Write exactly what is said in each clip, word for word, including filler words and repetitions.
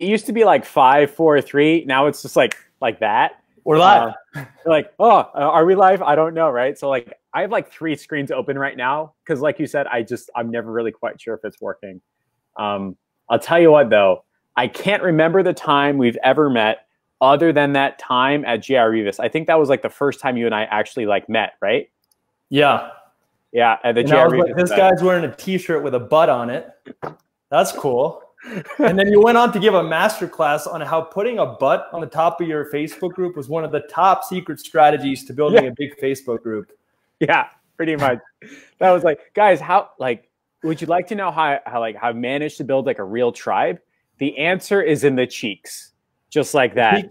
It used to be like five, four, three. Now it's just like like that. We're live. Uh, like, oh, are we live? I don't know, right? So like, I have like three screens open right now because, like you said, I just I'm never really quite sure if it's working. Um, I'll tell you what though, I can't remember the time we've ever met other than that time at G R Revis. I think that was like the first time you and I actually like met, right? Yeah, yeah. At the and G R Revis, like, this guy's wearing a T-shirt with a butt on it. That's cool. And then you went on to give a masterclass on how putting a butt on the top of your Facebook group was one of the top secret strategies to building yeah. a big Facebook group. Yeah, pretty much. That was like, guys, how like would you like to know how how like how I managed to build like a real tribe? The answer is in the cheeks, just like that.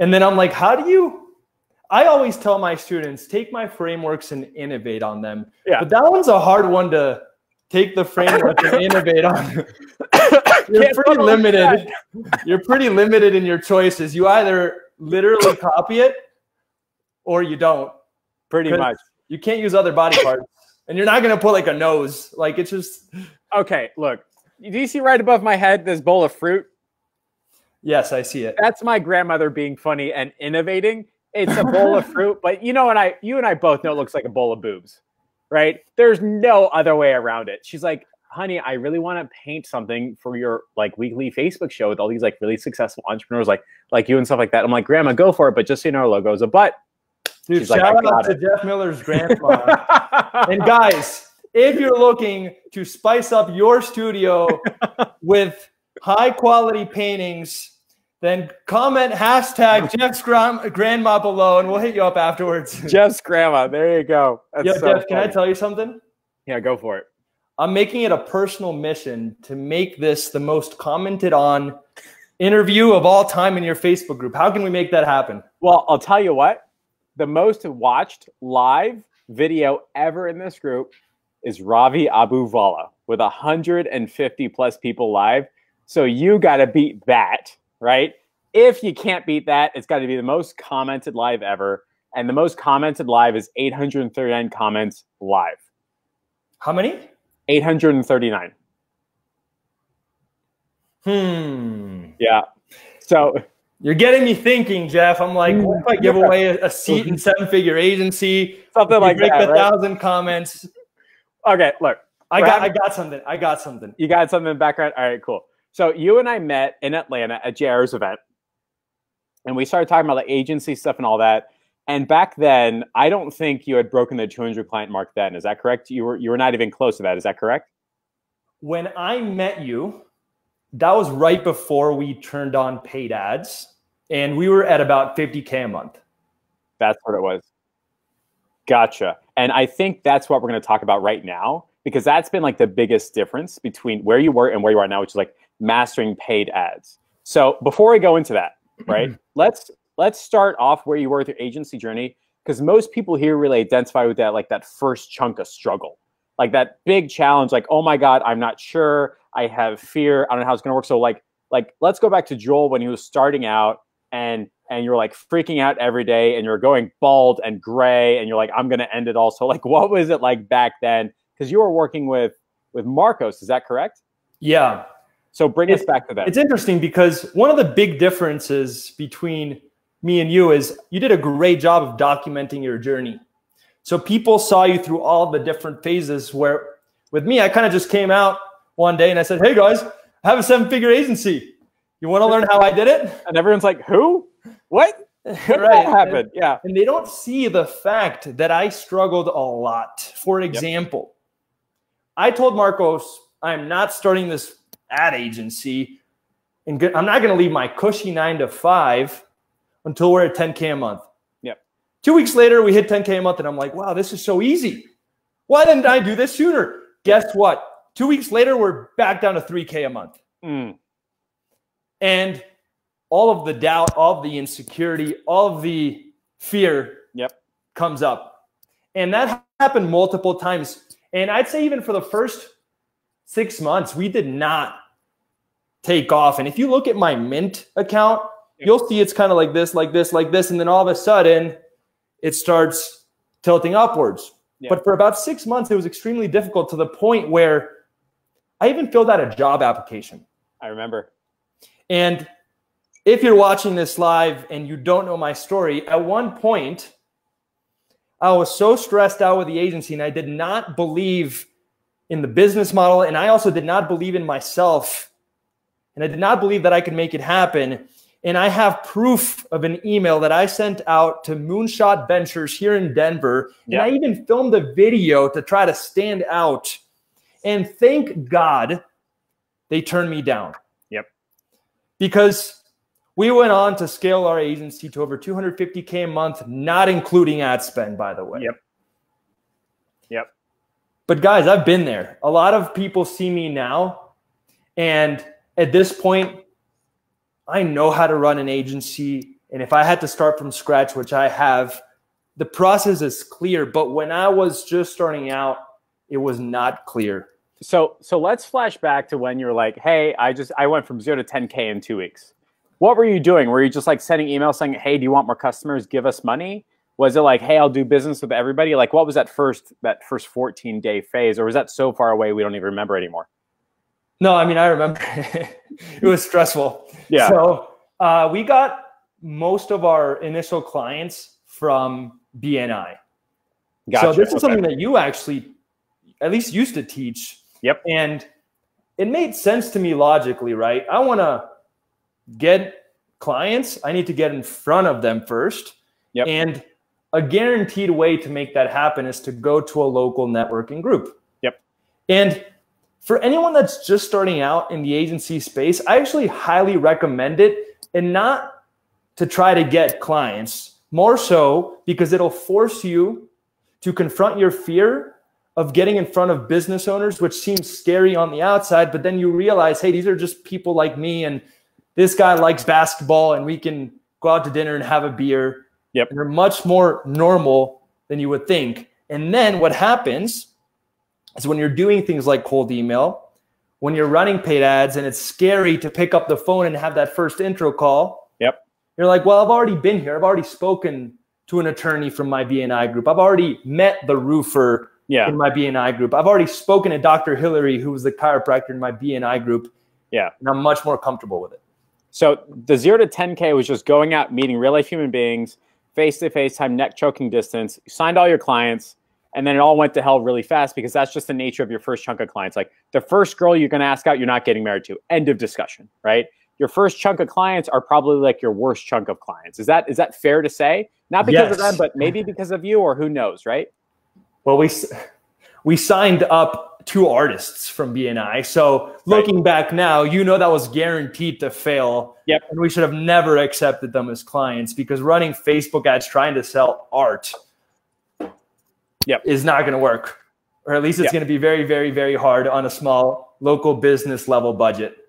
And then I'm like, how do you? I always tell my students, take my frameworks and innovate on them. Yeah, but that one's a hard one to. Take the framework and innovate on. You're Can't pretty limited. You're pretty limited in your choices. You either literally copy it or you don't. Pretty much. You can't use other body parts. And you're not going to put like a nose. Like it's just. Okay, look. Do you see right above my head this bowl of fruit? Yes, I see it. That's my grandmother being funny and innovating. It's a bowl of fruit. But you know, and I, you and I both know it looks like a bowl of boobs. Right? There's no other way around it. She's like, honey, I really want to paint something for your like weekly Facebook show with all these like really successful entrepreneurs like like you and stuff like that. I'm like, grandma, go for it. But just so you know, our logo is a butt. Dude, shout like, out to it. Jeff Miller's grandma. And guys, if you're looking to spice up your studio with high quality paintings, then comment hashtag Jeff's gram grandma below, and we'll hit you up afterwards. Jeff's grandma. There you go. That's Yo, so Jeff, funny. Can I tell you something? Yeah, go for it. I'm making it a personal mission to make this the most commented on interview of all time in your Facebook group. How can we make that happen? Well, I'll tell you what. The most watched live video ever in this group is Ravi Abu Vala with one hundred fifty plus people live. So you got to beat that. Right? If you can't beat that, it's got to be the most commented live ever. And the most commented live is eight hundred thirty-nine comments live. How many? eight hundred thirty-nine. Hmm. Yeah. So you're getting me thinking, Jeff. I'm like, what if I give away a seat in seven-figure agency? Something like that, right? Break a thousand comments. Okay, look. I got, I got something. I got something. You got something in the background? All right, cool. So you and I met in Atlanta at J R's event, and we started talking about like agency stuff and all that. And back then, I don't think you had broken the two hundred client mark then. Is that correct? You were you were not even close to that. Is that correct? When I met you, that was right before we turned on paid ads, and we were at about fifty K a month. That's what it was. Gotcha. And I think that's what we're going to talk about right now, because that's been like the biggest difference between where you were and where you are now, which is like mastering paid ads. So before we go into that, right, let's let's start off where you were with your agency journey, because most people here really identify with that, like that first chunk of struggle, like that big challenge, like, oh my God, I'm not sure, I have fear, I don't know how it's gonna work. So like like let's go back to Joel when he was starting out, and and you're like freaking out every day, and you're going bald and gray, and you're like, I'm gonna end it all. So like, what was it like back then? Because you were working with with Marcos, is that correct? Yeah. So bring us back to that. It's interesting because one of the big differences between me and you is you did a great job of documenting your journey. So people saw you through all the different phases, where with me, I kind of just came out one day and I said, hey guys, I have a seven-figure agency. You want to learn how I did it? And everyone's like, who? What? What right. happened? And, yeah. And they don't see the fact that I struggled a lot. For example, yep. I told Marcos, I'm not starting this ad agency, and I'm not going to leave my cushy nine to five until we're at ten K a month. Yep. Two weeks later, we hit ten K a month, and I'm like, wow, this is so easy. Why didn't I do this sooner? Guess what? Two weeks later, we're back down to three K a month. Mm. And all of the doubt, all of the insecurity, all of the fear yep. comes up. And that happened multiple times. And I'd say even for the first six months, we did not take off. And if you look at my Mint account, you'll see it's kind of like this, like this, like this. And then all of a sudden it starts tilting upwards. Yeah. But for about six months, it was extremely difficult to the point where I even filled out a job application. I remember. And if you're watching this live and you don't know my story, at one point I was so stressed out with the agency and I did not believe in the business model. And I also did not believe in myself. And I did not believe that I could make it happen. And I have proof of an email that I sent out to Moonshot Ventures here in Denver. Yeah. And I even filmed a video to try to stand out. And thank God they turned me down. Yep. Because we went on to scale our agency to over two hundred fifty K a month, not including ad spend, by the way. Yep. Yep. But guys, I've been there. A lot of people see me now. And at this point, I know how to run an agency. And if I had to start from scratch, which I have, the process is clear. But when I was just starting out, it was not clear. So, so let's flash back to when you're like, hey, I just, I went from zero to ten K in two weeks. What were you doing? Were you just like sending emails saying, hey, do you want more customers? Give us money. Was it like, hey, I'll do business with everybody? Like, what was that first, that first fourteen day phase? Or was that so far away we don't even remember anymore? No, I mean, I remember it was stressful. Yeah. So uh, we got most of our initial clients from B N I. Gotcha. So this is okay. something that you actually at least used to teach. Yep. And it made sense to me logically, right? I want to get clients. I need to get in front of them first. Yep. And a guaranteed way to make that happen is to go to a local networking group. Yep. And for anyone that's just starting out in the agency space, I actually highly recommend it, and not to try to get clients, more so because it'll force you to confront your fear of getting in front of business owners, which seems scary on the outside, but then you realize, hey, these are just people like me, and this guy likes basketball, and we can go out to dinner and have a beer. Yep. And they're much more normal than you would think. And then what happens is when you're doing things like cold email, when you're running paid ads, and it's scary to pick up the phone and have that first intro call. Yep. You're like, well, I've already been here. I've already spoken to an attorney from my B N I group. I've already met the roofer yeah. in my B N I group. I've already spoken to Doctor Hillary, who was the chiropractor in my B N I group. Yeah. And I'm much more comfortable with it. So the zero to ten K was just going out, meeting real life human beings, face-to-face time, neck choking distance. You signed all your clients. And then it all went to hell really fast because that's just the nature of your first chunk of clients. Like the first girl you're going to ask out, you're not getting married to. End of discussion, right? Your first chunk of clients are probably like your worst chunk of clients. Is that is that fair to say? Not because yes. of them, but maybe because of you, or who knows, right? Well, we we signed up two artists from B N I. So looking right. back now, you know that was guaranteed to fail. Yep. And we should have never accepted them as clients, because running Facebook ads trying to sell art Yep. is not going to work, or at least it's yep. going to be very, very, very hard on a small local business level budget.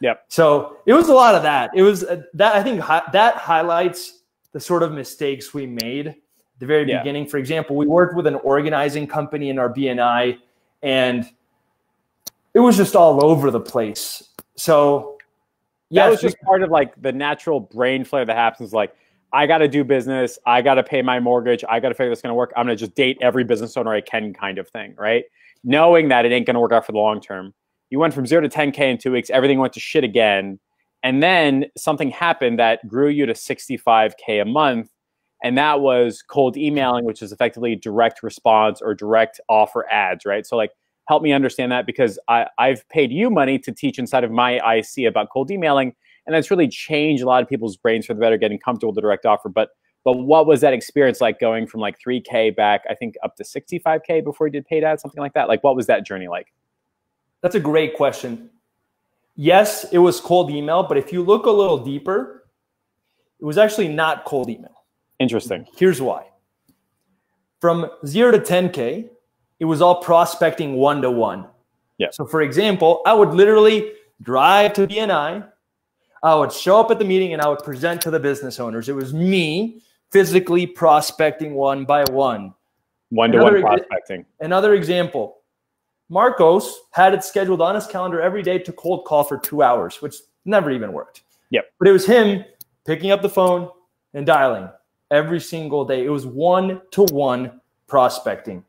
Yep. So it was a lot of that. It was uh, that I think hi that highlights the sort of mistakes we made at the very yeah. beginning. For example, we worked with an organizing company in our B N I, and it was just all over the place. So yeah, that was just part of like the natural brain flare that happens. Like, I got to do business. I got to pay my mortgage. I got to figure this is going to work. I'm going to just date every business owner I can, kind of thing, right? Knowing that it ain't going to work out for the long term. You went from zero to ten K in two weeks. Everything went to shit again. And then something happened that grew you to sixty-five K a month. And that was cold emailing, which is effectively direct response or direct offer ads, right? So like, help me understand that, because I, I've paid you money to teach inside of my I C about cold emailing. And that's really changed a lot of people's brains for the better, getting comfortable with the direct offer. But but what was that experience like going from like three K back, I think, up to sixty-five K before you did paid ads, something like that? Like, what was that journey like? That's a great question. Yes, it was cold email. But if you look a little deeper, it was actually not cold email. Interesting. Here's why. From zero to ten K, it was all prospecting one-to-one. Yeah. So, for example, I would literally drive to B N I. I would show up at the meeting and I would present to the business owners. It was me physically prospecting one by one. One-to-one prospecting. Another example, Marcos had it scheduled on his calendar every day to cold call for two hours, which never even worked. Yep. But it was him picking up the phone and dialing every single day. It was one-to-one prospecting.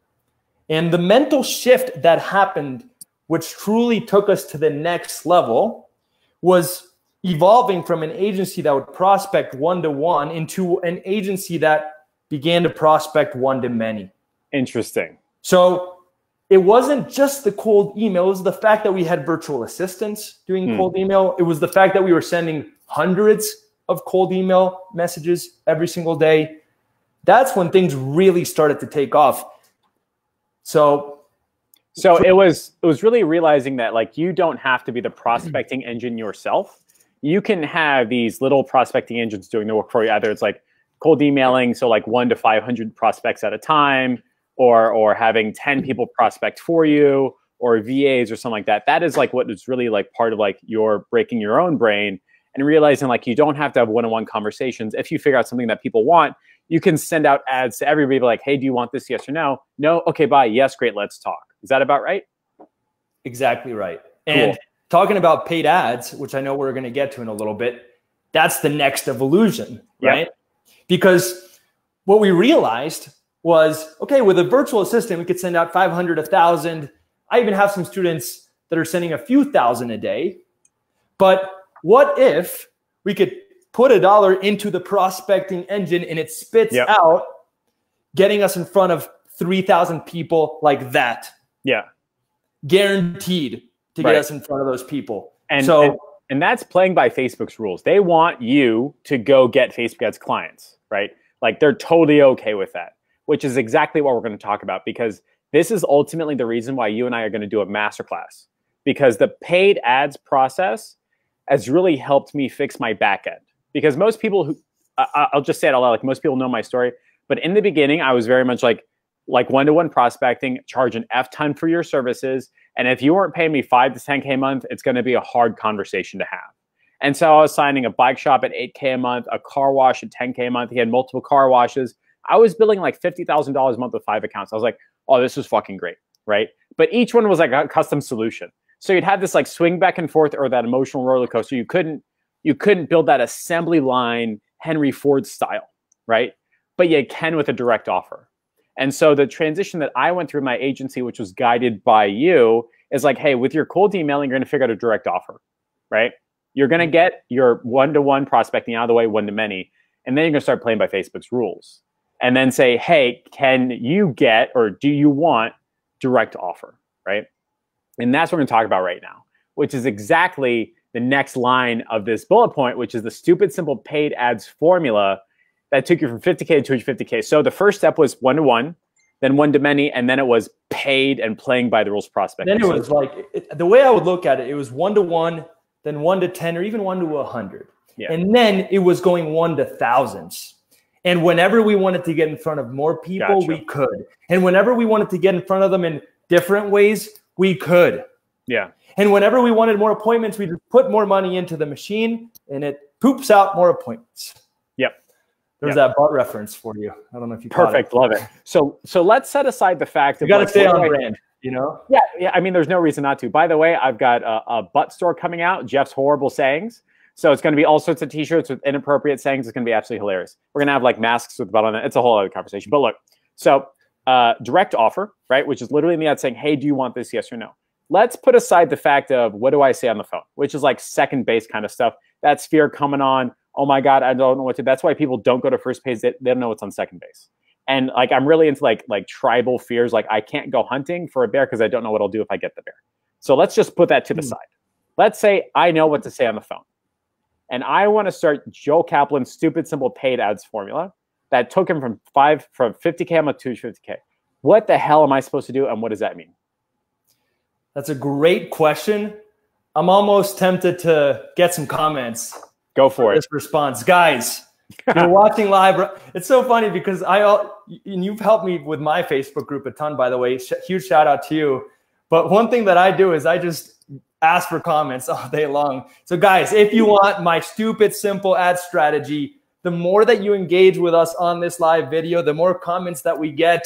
And the mental shift that happened, which truly took us to the next level, was evolving from an agency that would prospect one-to-one into an agency that began to prospect one-to-many. Interesting. So it wasn't just the cold email. It was the fact that we had virtual assistants doing mm. cold email. It was the fact that we were sending hundreds of cold email messages every single day. That's when things really started to take off. So, so it was, it was really realizing that, like, you don't have to be the prospecting engine yourself. You can have these little prospecting engines doing the work for you. Either it's like cold emailing, so like one to five hundred prospects at a time, or or having ten people prospect for you, or V As or something like that. That is like what is really like part of like your breaking your own brain and realizing like you don't have to have one-on-one conversations. If you figure out something that people want, you can send out ads to everybody like, hey, do you want this? Yes or no? No, okay, bye. Yes, great, let's talk. Is that about right? Exactly right. Cool. And talking about paid ads, which I know we're gonna get to in a little bit, that's the next evolution, right? Yep. Because what we realized was, okay, with a virtual assistant, we could send out five hundred, one thousand. I even have some students that are sending a few thousand a day. But what if we could put a dollar into the prospecting engine and it spits yep. out, getting us in front of three thousand people like that? Yeah. Guaranteed to right. get us in front of those people. And so, and, and that's playing by Facebook's rules. They want you to go get Facebook ads clients, right? Like, they're totally okay with that, which is exactly what we're going to talk about, because this is ultimately the reason why you and I are going to do a masterclass, because the paid ads process has really helped me fix my back end. Because most people who, uh, I'll just say it out loud, like most people know my story, but in the beginning, I was very much like, like one-to-one prospecting, charge an F ton for your services. And if you weren't paying me five to ten K a month, it's going to be a hard conversation to have. And so I was signing a bike shop at eight K a month, a car wash at ten K a month. He had multiple car washes. I was billing like fifty thousand dollars a month with five accounts. I was like, oh, this is fucking great, right? But each one was like a custom solution. So you'd have this like swing back and forth, or that emotional roller coaster. You couldn't, you couldn't build that assembly line Henry Ford style, right? But you can with a direct offer. And so the transition that I went through my agency, which was guided by you, is like, hey, with your cold emailing, you're gonna figure out a direct offer, right? You're gonna get your one-to-one prospecting out of the way, one-to-many, and then you're gonna start playing by Facebook's rules. And then say, hey, can you get, or do you want direct offer, right? And that's what we're gonna talk about right now, which is exactly the next line of this bullet point, which is the stupid, simple paid ads formula that took you from fifty K to two hundred fifty K. So the first step was one-to-one, then one-to-many, and then it was paid and playing by the rules prospecting. Then it was like, it, the way I would look at it, it was one-to-one, then one-to ten, or even one-to one hundred. Yeah. And then it was going one-to thousands. And whenever we wanted to get in front of more people, gotcha. we could. And whenever we wanted to get in front of them in different ways, we could. Yeah. And whenever we wanted more appointments, we just put more money into the machine and it poops out more appointments. Yep. There's yep. that butt reference for you. I don't know if you Perfect. Caught it. Love it. So so let's set aside the fact that you got to stay on brand, you know? Yeah. Yeah. I mean, there's no reason not to. By the way, I've got a, a butt store coming out, Jeff's Horrible Sayings. So it's going to be all sorts of t-shirts with inappropriate sayings. It's going to be absolutely hilarious. We're going to have like masks with the butt on it. It's a whole other conversation. But look, so uh, direct offer, right? Which is literally in the ad saying, hey, do you want this? Yes or no? Let's put aside the fact of what do I say on the phone, which is like second base kind of stuff. That's fear coming on. Oh my God, I don't know what to do. That's why people don't go to first base. They, they don't know what's on second base. And like, I'm really into like, like tribal fears. Like I can't go hunting for a bear because I don't know what I'll do if I get the bear. So let's just put that to the mm. side. Let's say I know what to say on the phone. And I want to start Joel Kaplan's stupid, simple paid ads formula that took him from five from fifty K a month to fifty K. What the hell am I supposed to do, and what does that mean? That's a great question. I'm almost tempted to get some comments. Go for, for it. This response, guys. You're watching live. It's so funny because I and you've helped me with my Facebook group a ton. By the way, huge shout out to you. But one thing that I do is I just ask for comments all day long. So guys, if you want my stupid, simple ad strategy, the more that you engage with us on this live video, the more comments that we get,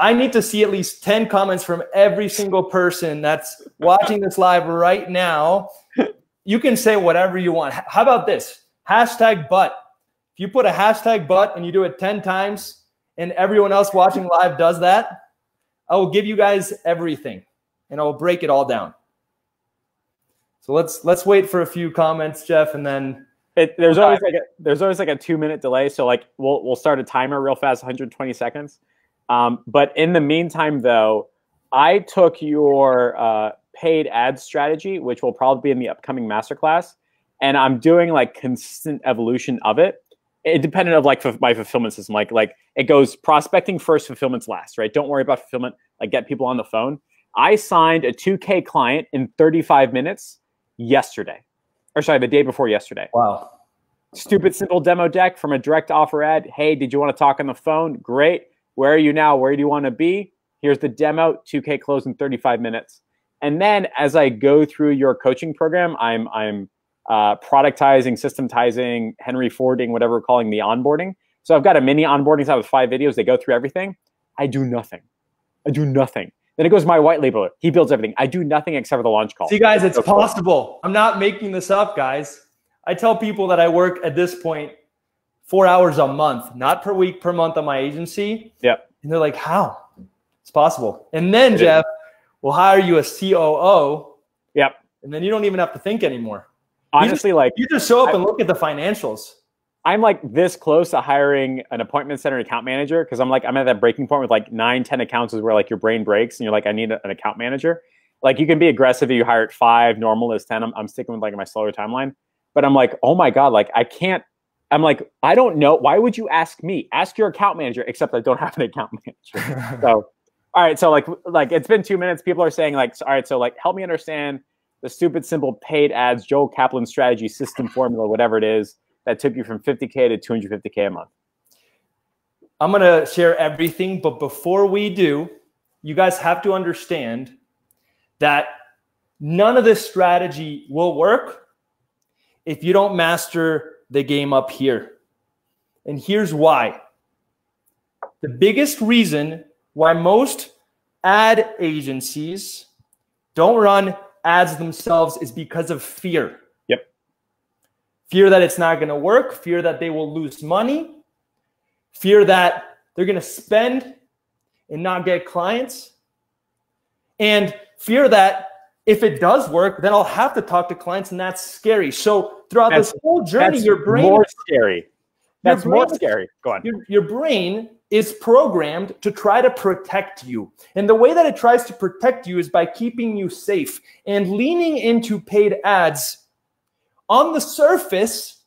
I need to see at least ten comments from every single person that's watching this live right now. You can say whatever you want. How about this? Hashtag butt. If you put a hashtag butt and you do it ten times and everyone else watching live does that, I will give you guys everything and I will break it all down. So let's let's wait for a few comments, Jeff, and then it, there's okay. always like a, there's always like a two minute delay. So like we'll we'll start a timer real fast, one hundred twenty seconds. Um, but in the meantime, though, I took your uh, paid ad strategy, which will probably be in the upcoming masterclass, and I'm doing like consistent evolution of it, independent of like my fulfillment system. Like like it goes prospecting first, fulfillment's last, right? Don't worry about fulfillment. Like get people on the phone. I signed a two K client in thirty-five minutes. Yesterday, or sorry, the day before yesterday. Wow. Stupid simple demo deck from a direct offer ad. Hey, did you want to talk on the phone? Great. Where are you now? Where do you want to be? Here's the demo, two K close in thirty-five minutes. And then as I go through your coaching program, I'm I'm uh, productizing, systematizing, Henry Fording, whatever we're calling the onboarding. So I've got a mini onboarding side with five videos. They go through everything. I do nothing. I do nothing. Then it goes to my white labeler. He builds everything. I do nothing except for the launch call. See, guys, it's possible. I'm not making this up, guys. I tell people that I work at this point four hours a month, not per week, per month on my agency. Yep. And they're like, how? It's possible. And then, Jeff, we'll hire you a C O O. Yep. And then you don't even have to think anymore. Honestly, you just, like you just show up I, and look at the financials. I'm like this close to hiring an appointment center account manager because I'm like, I'm at that breaking point with like nine, ten accounts is where like your brain breaks and you're like, I need a, an account manager. Like you can be aggressive if you hire at five, normal is ten. I'm, I'm sticking with like my slower timeline. But I'm like, oh my God, like I can't, I'm like, I don't know. Why would you ask me? Ask your account manager, except I don't have an account manager. So, all right. So like, like it's been two minutes. People are saying like, all right, so like help me understand the stupid, simple paid ads, Joel Kaplan strategy, system formula, whatever it is, that took you from fifty K to two hundred fifty K a month. I'm going to share everything, but before we do, you guys have to understand that none of this strategy will work if you don't master the game up here. And here's why. The biggest reason why most ad agencies don't run ads themselves is because of fear. Fear that it's not going to work, fear that they will lose money, fear that they're going to spend and not get clients, and fear that if it does work, then I'll have to talk to clients, and that's scary. So throughout that's, this whole journey, that's your brain more is scary. That's brain, more scary. Go on. Your, your brain is programmed to try to protect you. And the way that it tries to protect you is by keeping you safe and leaning into paid ads. On the surface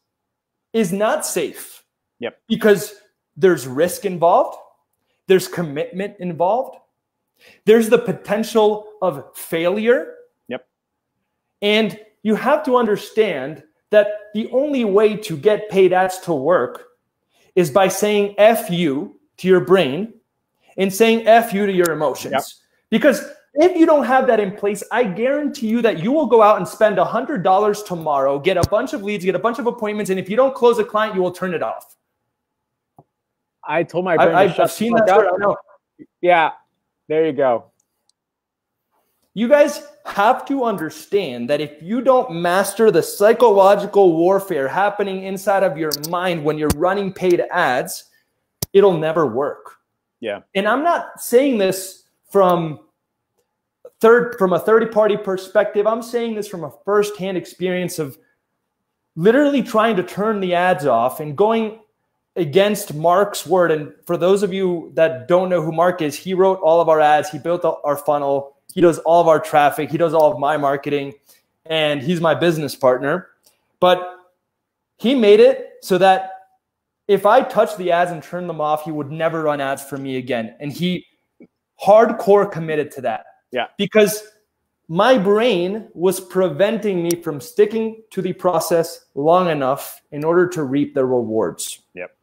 is not safe. Yep. Because there's risk involved. There's commitment involved. There's the potential of failure. Yep. And you have to understand that the only way to get paid ads to work is by saying F you to your brain and saying F you to your emotions. Yep. Because if you don't have that in place, I guarantee you that you will go out and spend one hundred dollars tomorrow, get a bunch of leads, get a bunch of appointments, and if you don't close a client, you will turn it off. I told my brain I, to I've seen that. Story, I know. Yeah, there you go. You guys have to understand that if you don't master the psychological warfare happening inside of your mind when you're running paid ads, it'll never work. Yeah. And I'm not saying this from... Third, from a third-party perspective, I'm saying this from a first-hand experience of literally trying to turn the ads off and going against Mark's word. And for those of you that don't know who Mark is, he wrote all of our ads. He built our funnel. He does all of our traffic. He does all of my marketing. And he's my business partner. But he made it so that if I touched the ads and turned them off, he would never run ads for me again. And he hardcore committed to that. Yeah. Because my brain was preventing me from sticking to the process long enough in order to reap the rewards. Yep.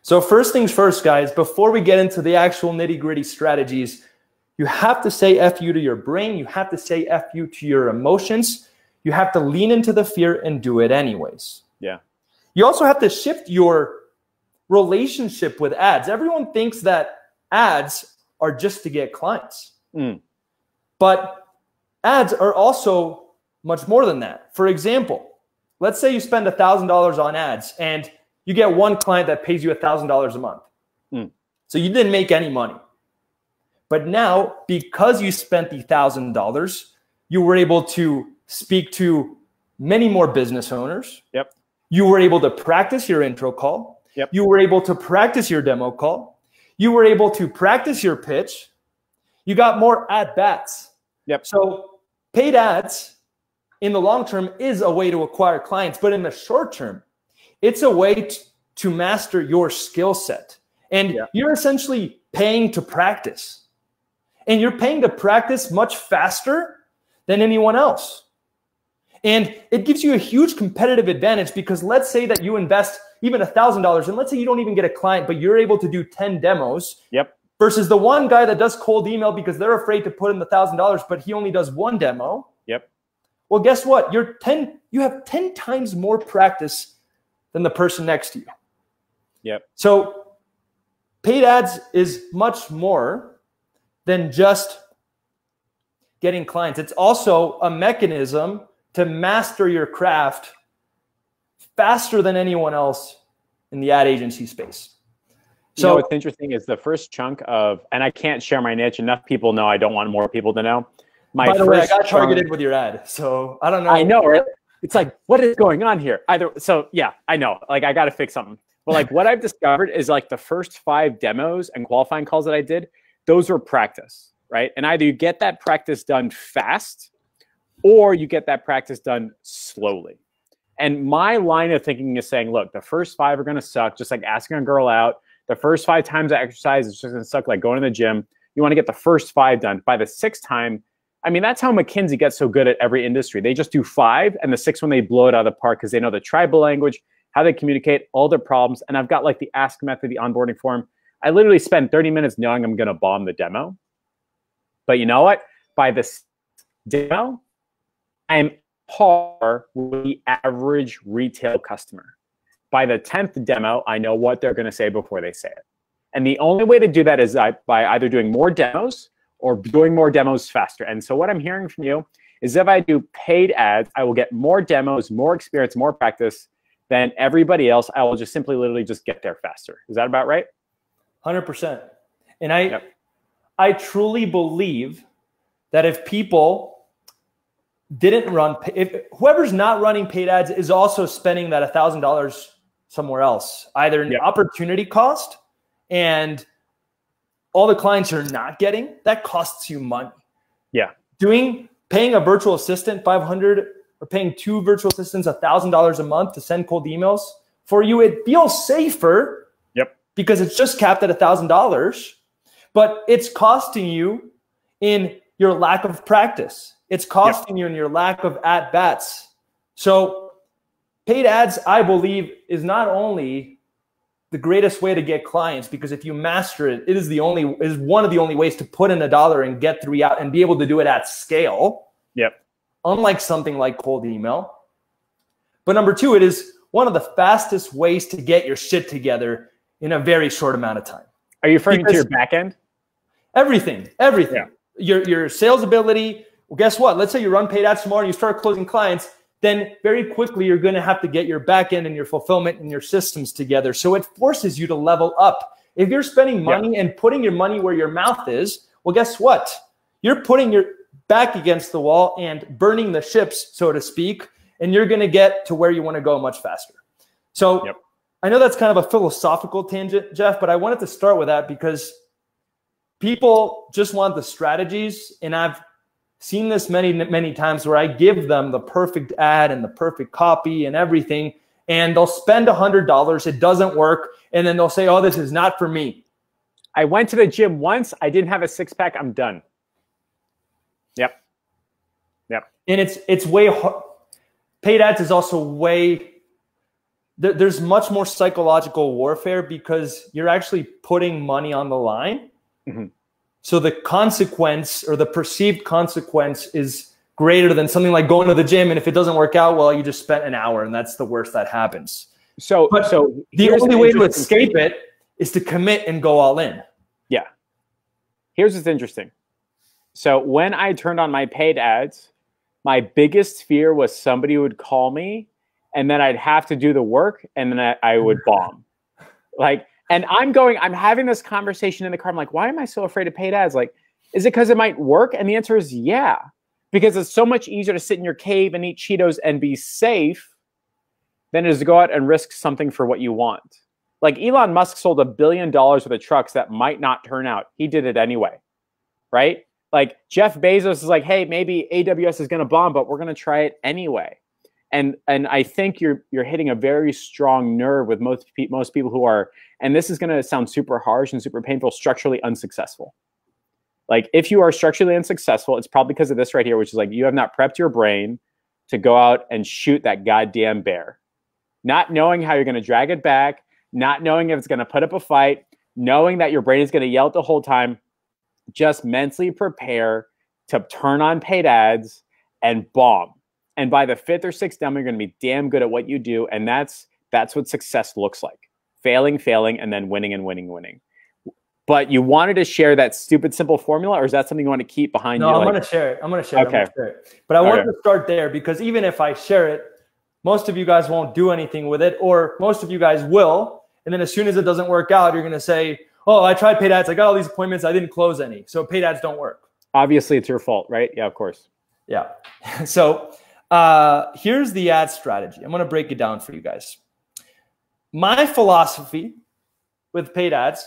So first things first, guys, before we get into the actual nitty-gritty strategies, you have to say F you to your brain. You have to say F you to your emotions. You have to lean into the fear and do it anyways. Yeah. You also have to shift your relationship with ads. Everyone thinks that ads are just to get clients. Mm. But ads are also much more than that. For example, let's say you spend one thousand dollars on ads and you get one client that pays you one thousand dollars a month. Mm. So you didn't make any money. But now, because you spent the one thousand dollars, you were able to speak to many more business owners. Yep. You were able to practice your intro call. Yep. You were able to practice your demo call. You were able to practice your pitch. You got more at-bats. Yep. So paid ads in the long term is a way to acquire clients, but in the short term, it's a way to, to master your skill set. And yeah. you're essentially paying to practice. And you're paying to practice much faster than anyone else. And it gives you a huge competitive advantage, because let's say that you invest even one thousand dollars, and let's say you don't even get a client, but you're able to do ten demos. Yep. Versus the one guy that does cold email because they're afraid to put in the one thousand dollars, but he only does one demo. Yep. Well, guess what? You're ten, you have ten times more practice than the person next to you. Yep. So paid ads is much more than just getting clients. It's also a mechanism to master your craft faster than anyone else in the ad agency space. So you know, what's interesting is the first chunk of, and I can't share my niche. Enough people know. I don't want more people to know. My By the first way, I got targeted chunk, with your ad, so I don't know. I know, right? It's like, what is going on here? Either so, yeah, I know. Like, I got to fix something. But like, what I've discovered is like the first five demos and qualifying calls that I did, those were practice, right? And either you get that practice done fast, or you get that practice done slowly. And my line of thinking is saying, look, the first five are going to suck, just like asking a girl out. The first five times I exercise is just going to suck, like going to the gym. You want to get the first five done. By the sixth time, I mean, that's how McKinsey gets so good at every industry. They just do five, and the sixth one, they blow it out of the park because they know the tribal language, how they communicate, all their problems. And I've got like the ask method, the onboarding form. I literally spend thirty minutes knowing I'm going to bomb the demo. But you know what? By this demo, I am par with the average retail customer. By the tenth demo, I know what they're going to say before they say it. And the only way to do that is by either doing more demos or doing more demos faster. And so what I'm hearing from you is if I do paid ads, I will get more demos, more experience, more practice than everybody else. I will just simply literally just get there faster. Is that about right? one hundred percent. And I, yep. I truly believe that if people didn't run, if whoever's not running paid ads is also spending that one thousand dollars somewhere else, either in yep. opportunity cost and all the clients you're not getting, that costs you money. Yeah. Doing, paying a virtual assistant five hundred dollars or paying two virtual assistants one thousand dollars a month to send cold emails for you, it feels safer yep. because it's just capped at one thousand dollars, but it's costing you in your lack of practice. It's costing yep. you in your lack of at-bats. So paid ads, I believe, is not only the greatest way to get clients, because if you master it, it is the only it is one of the only ways to put in a dollar and get three out and be able to do it at scale. Yep. Unlike something like cold email. But number two, it is one of the fastest ways to get your shit together in a very short amount of time. Are you referring because to your back end? Everything, everything. Yeah. Your your sales ability. Well, guess what? Let's say you run paid ads tomorrow and you start closing clients. Then very quickly, you're going to have to get your back end and your fulfillment and your systems together. So it forces you to level up. If you're spending money yeah. and putting your money where your mouth is, well, guess what? You're putting your back against the wall and burning the ships, so to speak, and you're going to get to where you want to go much faster. So yep. I know that's kind of a philosophical tangent, Jeff, but I wanted to start with that because people just want the strategies, and I've seen this many, many times where I give them the perfect ad and the perfect copy and everything, and they'll spend one hundred dollars, it doesn't work, and then they'll say, oh, this is not for me. I went to the gym once, I didn't have a six-pack, I'm done. Yep. Yep. And it's it's way hard. Paid ads is also way, there, there's much more psychological warfare because you're actually putting money on the line. Mm-hmm. So the consequence or the perceived consequence is greater than something like going to the gym. And if it doesn't work out, well, you just spent an hour and that's the worst that happens. So, but so the only way to escape it is to commit and go all in. Yeah. Here's what's interesting. So when I turned on my paid ads, my biggest fear was somebody would call me and then I'd have to do the work and then I, I would bomb. Like, and I'm going, I'm having this conversation in the car. I'm like, why am I so afraid of paid ads? Like, is it because it might work? And the answer is yeah, because it's so much easier to sit in your cave and eat Cheetos and be safe than it is to go out and risk something for what you want. Like Elon Musk sold a billion dollars worth of trucks that might not turn out. He did it anyway, right? Like Jeff Bezos is like, hey, maybe A W S is going to bomb, but we're going to try it anyway. And and I think you're you're hitting a very strong nerve with most pe most people who are, and this is going to sound super harsh and super painful, structurally unsuccessful. Like if you are structurally unsuccessful, it's probably because of this right here, which is like you have not prepped your brain to go out and shoot that goddamn bear. Not knowing how you're going to drag it back, not knowing if it's going to put up a fight, knowing that your brain is going to yell the whole time. Just mentally prepare to turn on paid ads and bomb. And by the fifth or sixth demo, you're going to be damn good at what you do. And that's that's what success looks like. Failing, failing, and then winning and winning, winning. But you wanted to share that stupid, simple formula, or is that something you want to keep behind no, you? No, I'm like, going to share it. I'm going to share, okay. share it. But I want okay. to start there because even if I share it, most of you guys won't do anything with it, or most of you guys will. And then as soon as it doesn't work out, you're going to say, oh, I tried paid ads. I got all these appointments. I didn't close any. So paid ads don't work. Obviously, it's your fault, right? Yeah, of course. Yeah. So uh, here's the ad strategy. I'm going to break it down for you guys. My philosophy with paid ads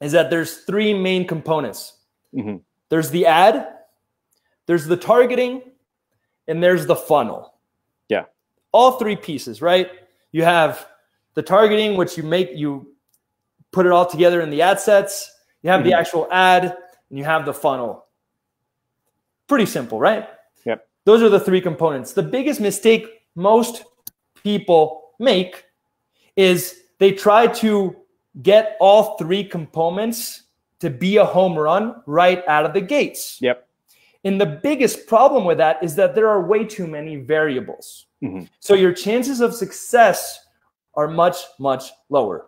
is that there's three main components. Mm-hmm. There's the ad, there's the targeting, and there's the funnel. Yeah. All three pieces, right? You have the targeting, which you make you... put it all together in the ad sets. You have mm-hmm. the actual ad and you have the funnel. Pretty simple, right? Yep. Those are the three components. The biggest mistake most people make is they try to get all three components to be a home run right out of the gates. Yep. And the biggest problem with that is that there are way too many variables. Mm-hmm. So your chances of success are much, much lower.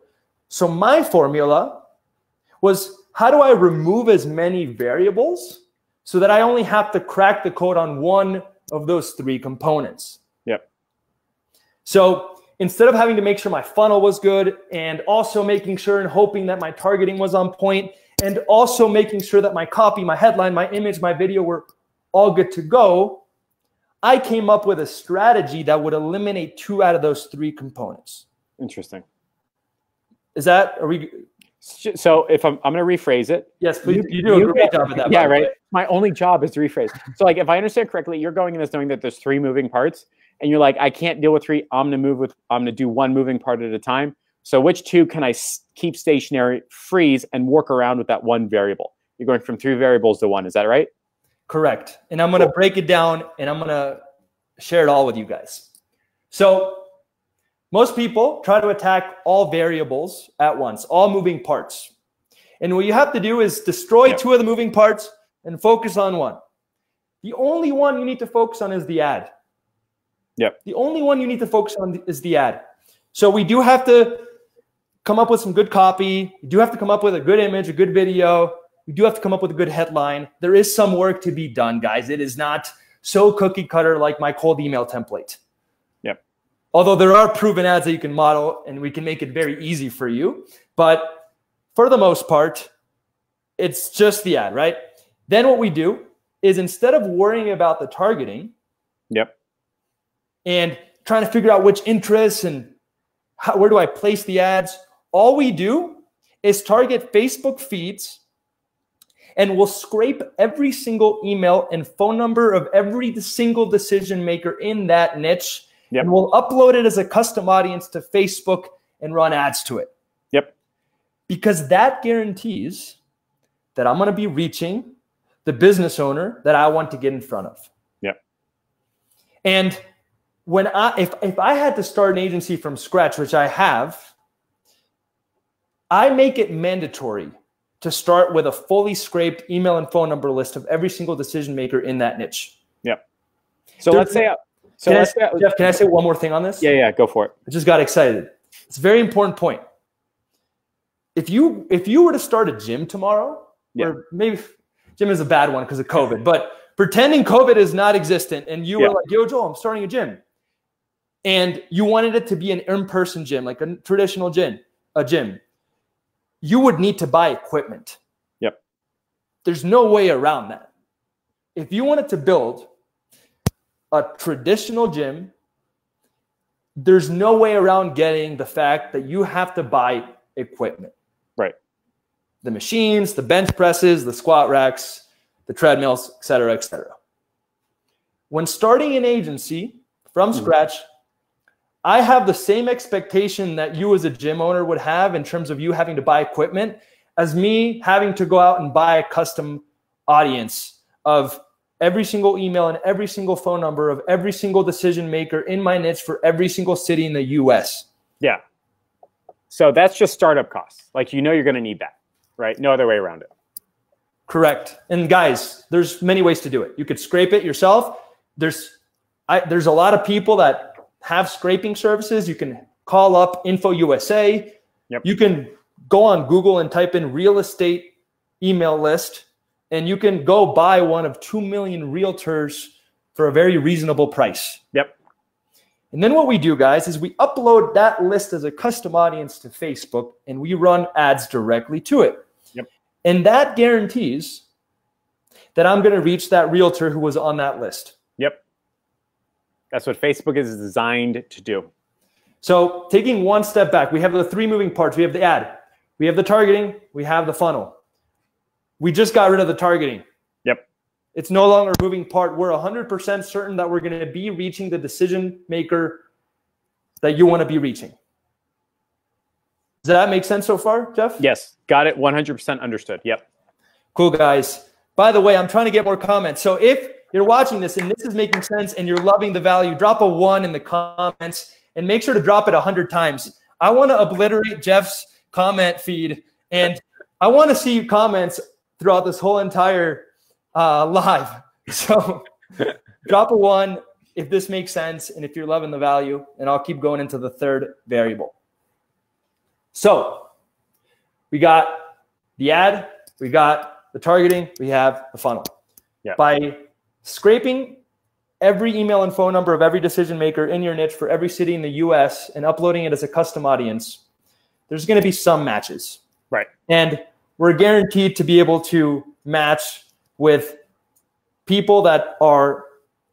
So my formula was, how do I remove as many variables so that I only have to crack the code on one of those three components? Yep. So instead of having to make sure my funnel was good and also making sure and hoping that my targeting was on point and also making sure that my copy, my headline, my image, my video were all good to go, I came up with a strategy that would eliminate two out of those three components. Interesting. Is that, are we? So if I'm, I'm going to rephrase it. Yes, please. You, you do you, a great job at that. Yeah, right. My only job is to rephrase. So like, if I understand correctly, you're going in this knowing that there's three moving parts and you're like, I can't deal with three. I'm going to move with, I'm going to do one moving part at a time. So which two can I keep stationary, freeze, and work around with that one variable? You're going from three variables to one. Is that right? Correct. And I'm going to cool. break it down and I'm going to share it all with you guys. So most people try to attack all variables at once, all moving parts. And what you have to do is destroy yeah. two of the moving parts and focus on one. The only one you need to focus on is the ad. Yeah. The only one you need to focus on is the ad. So we do have to come up with some good copy. You do have to come up with a good image, a good video. You do have to come up with a good headline. There is some work to be done, guys. It is not so cookie cutter like my cold email template. Although there are proven ads that you can model and we can make it very easy for you. But for the most part, it's just the ad, right? Then what we do is instead of worrying about the targeting yep. and trying to figure out which interests and how, where do I place the ads, all we do is target Facebook feeds and we'll scrape every single email and phone number of every single decision maker in that niche. Yep. And we'll upload it as a custom audience to Facebook and run ads to it. Yep. Because that guarantees that I'm going to be reaching the business owner that I want to get in front of. Yep. And when I, if, if I had to start an agency from scratch, which I have, I make it mandatory to start with a fully scraped email and phone number list of every single decision maker in that niche. Yep. So There's, let's say... I So can I, say, Jeff, can I say one more thing on this? Yeah, yeah, go for it. I just got excited. It's a very important point. If you if you were to start a gym tomorrow, yeah. or maybe gym is a bad one because of COVID, but pretending COVID is not existent, and you yeah. were like, yo, Joel, I'm starting a gym. And you wanted it to be an in-person gym, like a traditional gym, a gym. You would need to buy equipment. Yep. There's no way around that. If you wanted to build a traditional gym, there's no way around getting the fact that you have to buy equipment. Right. The machines, the bench presses, the squat racks, the treadmills, et cetera, et cetera. When starting an agency from scratch, mm-hmm. I have the same expectation that you as a gym owner would have in terms of you having to buy equipment as me having to go out and buy a custom audience of every single email and every single phone number of every single decision maker in my niche for every single city in the U S. Yeah. So that's just startup costs. Like, you know, you're going to need that, right? No other way around it. Correct. And guys, there's many ways to do it. You could scrape it yourself. There's, I, there's a lot of people that have scraping services. You can call up Info U S A. Yep. You can go on Google and type in real estate email list, and you can go buy one of two million realtors for a very reasonable price. Yep. And then what we do, guys, is we upload that list as a custom audience to Facebook, and we run ads directly to it. Yep. And that guarantees that I'm going to reach that realtor who was on that list. Yep. That's what Facebook is designed to do. So taking one step back, we have the three moving parts. We have the ad, we have the targeting, we have the funnel. We just got rid of the targeting. Yep. It's no longer a moving part. We're one hundred percent certain that we're going to be reaching the decision maker that you want to be reaching. Does that make sense so far, Jeff? Yes. Got it. one hundred percent understood. Yep. Cool, guys. By the way, I'm trying to get more comments. So if you're watching this and this is making sense and you're loving the value, drop a one in the comments and make sure to drop it a hundred times. I want to obliterate Jeff's comment feed, and I want to see comments throughout this whole entire uh, live. So drop a one if this makes sense and if you're loving the value, and I'll keep going into the third variable. So we got the ad, we got the targeting, we have the funnel. Yeah. By scraping every email and phone number of every decision maker in your niche for every city in the U S and uploading it as a custom audience, there's going to be some matches. Right. And we're guaranteed to be able to match with people that are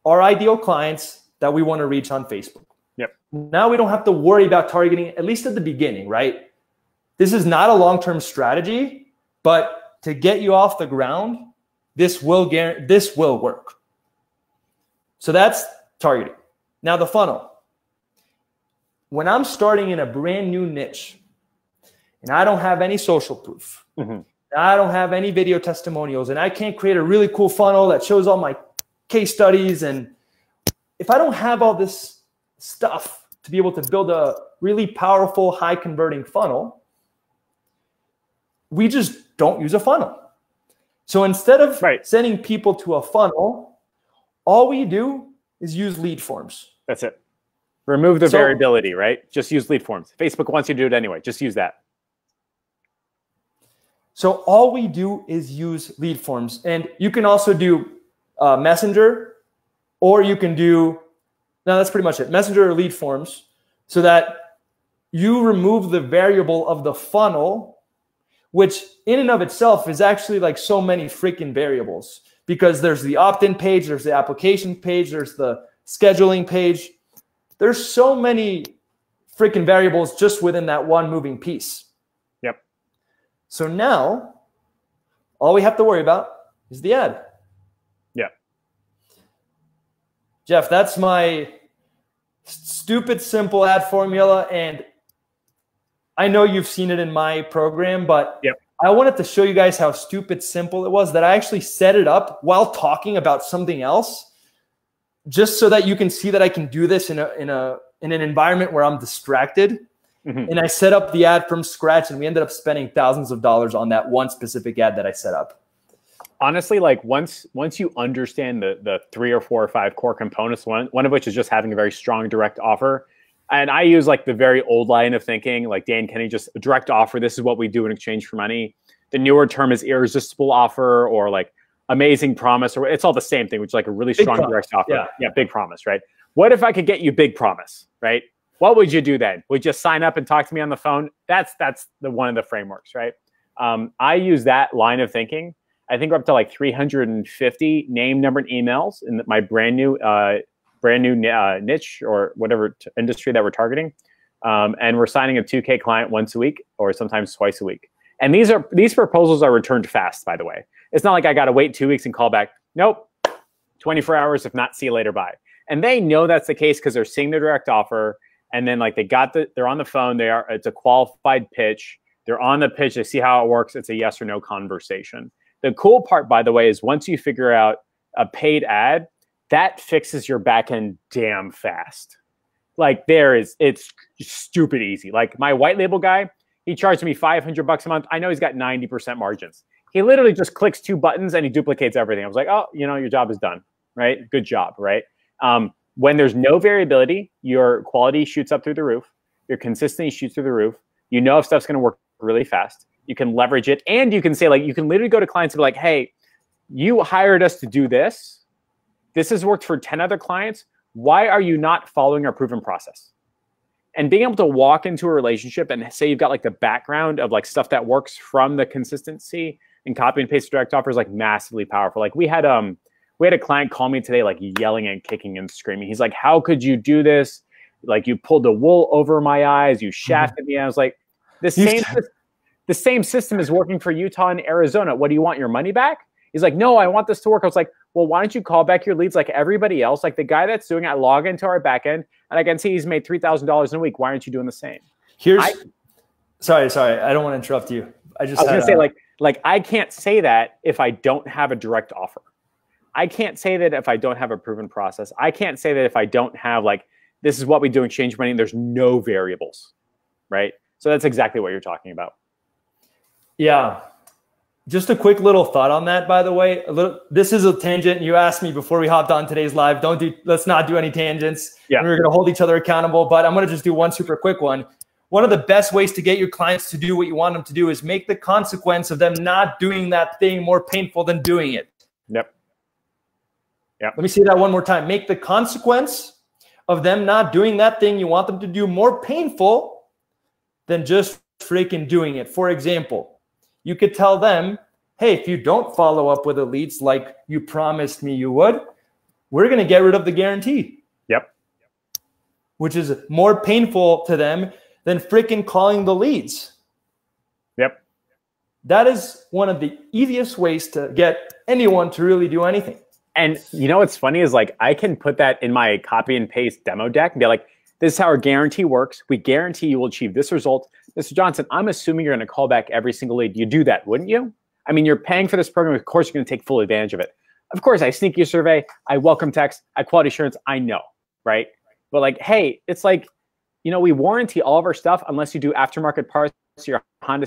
our ideal clients that we want to reach on Facebook. Yep. Now we don't have to worry about targeting, at least at the beginning, right? This is not a long-term strategy, but to get you off the ground, this will guarantee, this will work. So that's targeting. Now the funnel. When I'm starting in a brand new niche and I don't have any social proof, mm-hmm. I don't have any video testimonials, and I can't create a really cool funnel that shows all my case studies, and if I don't have all this stuff to be able to build a really powerful, high converting funnel, we just don't use a funnel. So instead of right. sending people to a funnel, all we do is use lead forms. That's it. Remove the so, variability, right? Just use lead forms. Facebook wants you to do it anyway. Just use that. So all we do is use lead forms. And you can also do uh, Messenger, or you can do, no, that's pretty much it. Messenger or lead forms, so that you remove the variable of the funnel, which in and of itself is actually like so many freaking variables. Because there's the opt-in page, there's the application page, there's the scheduling page. There's so many freaking variables just within that one moving piece. Yep. So now all we have to worry about is the ad. Yeah. Jeff, that's my stupid, simple ad formula. And I know you've seen it in my program, but yep. I wanted to show you guys how stupid simple it was that I actually set it up while talking about something else, just so that you can see that I can do this in a in a in an environment where I'm distracted. Mm-hmm. And I set up the ad from scratch, and we ended up spending thousands of dollars on that one specific ad that I set up. Honestly, like once once you understand the the three or four or five core components, one one of which is just having a very strong direct offer. And I use like the very old line of thinking, like Dan Kennedy, just direct offer. This is what we do in exchange for money. the newer term is irresistible offer or like amazing promise, or it's all the same thing, which is like a really big strong promise. Direct offer. Yeah. yeah, big promise, right? What if I could get you big promise, right? What would you do then? Would you just sign up and talk to me on the phone? That's that's the one of the frameworks, right? Um, I use that line of thinking. I think we're up to like three hundred fifty name, number, and emails in my brand new uh, brand new uh, niche or whatever t- industry that we're targeting. Um, and we're signing a two K client once a week or sometimes twice a week. And these are these proposals are returned fast, by the way. It's not like I got to wait two weeks and call back. Nope, twenty-four hours, if not, see you later, bye. And they know that's the case because they're seeing the direct offer. And then like they got the, they're on the phone. They are, it's a qualified pitch. They're on the pitch. They see how it works. It's a yes or no conversation. The cool part, by the way, is once you figure out a paid ad, that fixes your back end damn fast. Like there is, it's stupid easy. Like my white label guy, he charged me five hundred bucks a month. I know he's got ninety percent margins. He literally just clicks two buttons and he duplicates everything. I was like, oh, you know, your job is done, right? Good job, right? Um, when there's no variability, your quality shoots up through the roof. Your consistency shoots through the roof. You know if stuff's going to work really fast. You can leverage it. And you can say, like, you can literally go to clients and be like, hey, you hired us to do this. This has worked for ten other clients. Why are you not following our proven process? And being able to walk into a relationship and say you've got like the background of like stuff that works from the consistency and copy and paste direct offers, like massively powerful. Like we had um we had a client call me today, like yelling and kicking and screaming. He's like, how could you do this? Like you pulled the wool over my eyes. You shafted me. I was like, the same, the same system is working for Utah and Arizona. What do you want, your money back? He's like, no, I want this to work. I was like, well, why don't you call back your leads like everybody else? Like the guy that's doing it, I log into our back end and I can see he's made three thousand dollars in a week. Why aren't you doing the same? Here's, I, sorry, sorry. I don't want to interrupt you. I just I was going to say uh, like, like I can't say that if I don't have a direct offer. I can't say that if I don't have a proven process. I can't say that if I don't have like, this is what we do in Change Money and there's no variables, right? So that's exactly what you're talking about. Yeah. Just a quick little thought on that, by the way. A little, this is a tangent. You asked me before we hopped on today's live, don't do, let's not do any tangents. Yeah. We're going to hold each other accountable, but I'm going to just do one super quick one. One of the best ways to get your clients to do what you want them to do is make the consequence of them not doing that thing more painful than doing it. Yep. Yep. Let me say that one more time. Make the consequence of them not doing that thing you want them to do more painful than just freaking doing it. For example, you could tell them, hey, if you don't follow up with the leads like you promised me you would, we're going to get rid of the guarantee. Yep. Which is more painful to them than freaking calling the leads. Yep. That is one of the easiest ways to get anyone to really do anything. And you know what's funny is like I can put that in my copy and paste demo deck and be like, this is how our guarantee works. We guarantee you will achieve this result. Mister Johnson, I'm assuming you're going to call back every single lead. You do that, wouldn't you? I mean, you're paying for this program. Of course, you're going to take full advantage of it. Of course, I sneak you a survey. I welcome text. I quality assurance. I know, right? But like, hey, it's like, you know, we warranty all of our stuff unless you do aftermarket parts, your Honda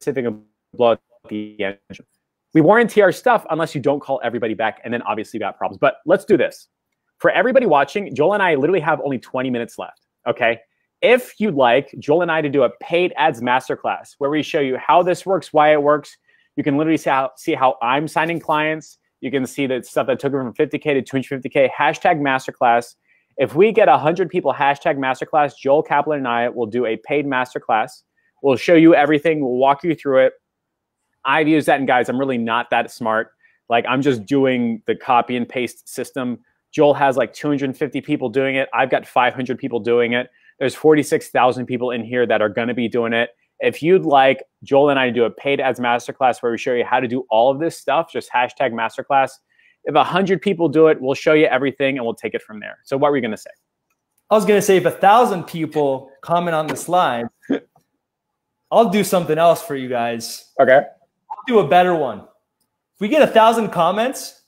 Civic and blow out the engine. We warranty our stuff unless you don't call everybody back, and then obviously you've got problems. But let's do this. For everybody watching, Joel and I literally have only twenty minutes left, okay? If you'd like Joel and I to do a paid ads masterclass where we show you how this works, why it works, you can literally see how, see how I'm signing clients. You can see the stuff that took it from fifty K to two hundred fifty K, hashtag masterclass. If we get one hundred people hashtag masterclass, Joel Kaplan and I will do a paid masterclass. We'll show you everything. We'll walk you through it. I've used that, and guys, I'm really not that smart. Like I'm just doing the copy and paste system. Joel has like two hundred fifty people doing it. I've got five hundred people doing it. There's forty-six thousand people in here that are going to be doing it. If you'd like Joel and I to do a paid ads masterclass where we show you how to do all of this stuff, just hashtag masterclass. If one hundred people do it, we'll show you everything and we'll take it from there. So what were you going to say? I was going to say if one thousand people comment on the slide, I'll do something else for you guys. Okay. I'll do a better one. If we get one thousand comments...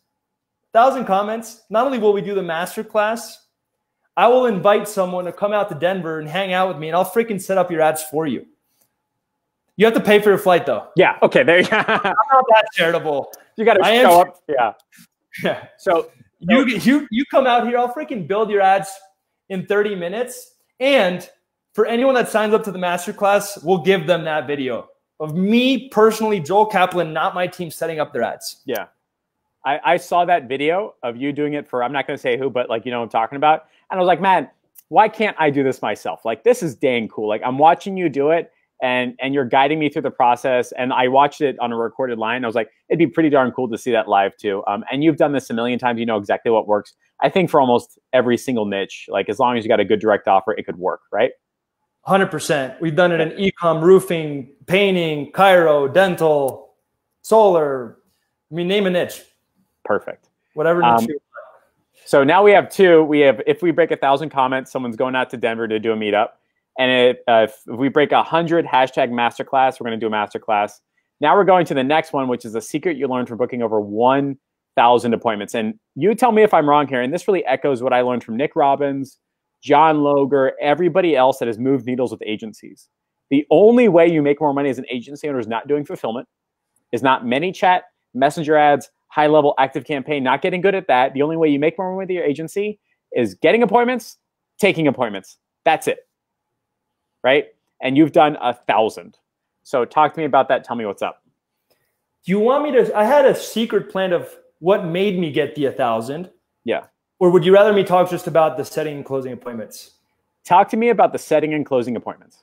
Thousand comments. Not only will we do the masterclass, I will invite someone to come out to Denver and hang out with me, and I'll freaking set up your ads for you. You have to pay for your flight, though. Yeah. Okay. There you go. I'm not that charitable. You got to show up. Yeah. Yeah. So you you you come out here. I'll freaking build your ads in thirty minutes. And for anyone that signs up to the masterclass, we'll give them that video. of me personally, Joel Kaplan, not my team, setting up their ads. Yeah. I, I saw that video of you doing it for, I'm not going to say who, but like, you know what I'm talking about. And I was like, man, why can't I do this myself? Like, this is dang cool. Like, I'm watching you do it and, and you're guiding me through the process. And I watched it on a recorded line. I was like, it'd be pretty darn cool to see that live too. Um, and you've done this a million times. You know exactly what works. I think for almost every single niche, like as long as you got a good direct offer, it could work, right? one hundred percent. We've done it in e-com, roofing, painting, chiro, dental, solar. I mean, name a niche. Perfect. Whatever niche um, you want. So now we have two. We have, if we break a thousand comments, someone's going out to Denver to do a meetup. And it, uh, if we break a hundred hashtag masterclass, we're going to do a masterclass. Now we're going to the next one, which is a secret you learned from booking over one thousand appointments. And you tell me if I'm wrong here. And this really echoes what I learned from Nick Robbins, John Loger, everybody else that has moved needles with agencies. The only way you make more money as an agency owner is not doing fulfillment, is not ManyChat, messenger ads, high-level active campaign, not getting good at that. The only way you make more money with your agency is getting appointments, taking appointments. That's it, right? And you've done a thousand. So talk to me about that. Tell me what's up. Do you want me to, I had a secret plan of what made me get the a thousand. Yeah. Or would you rather me talk just about the setting and closing appointments? Talk to me about the setting and closing appointments.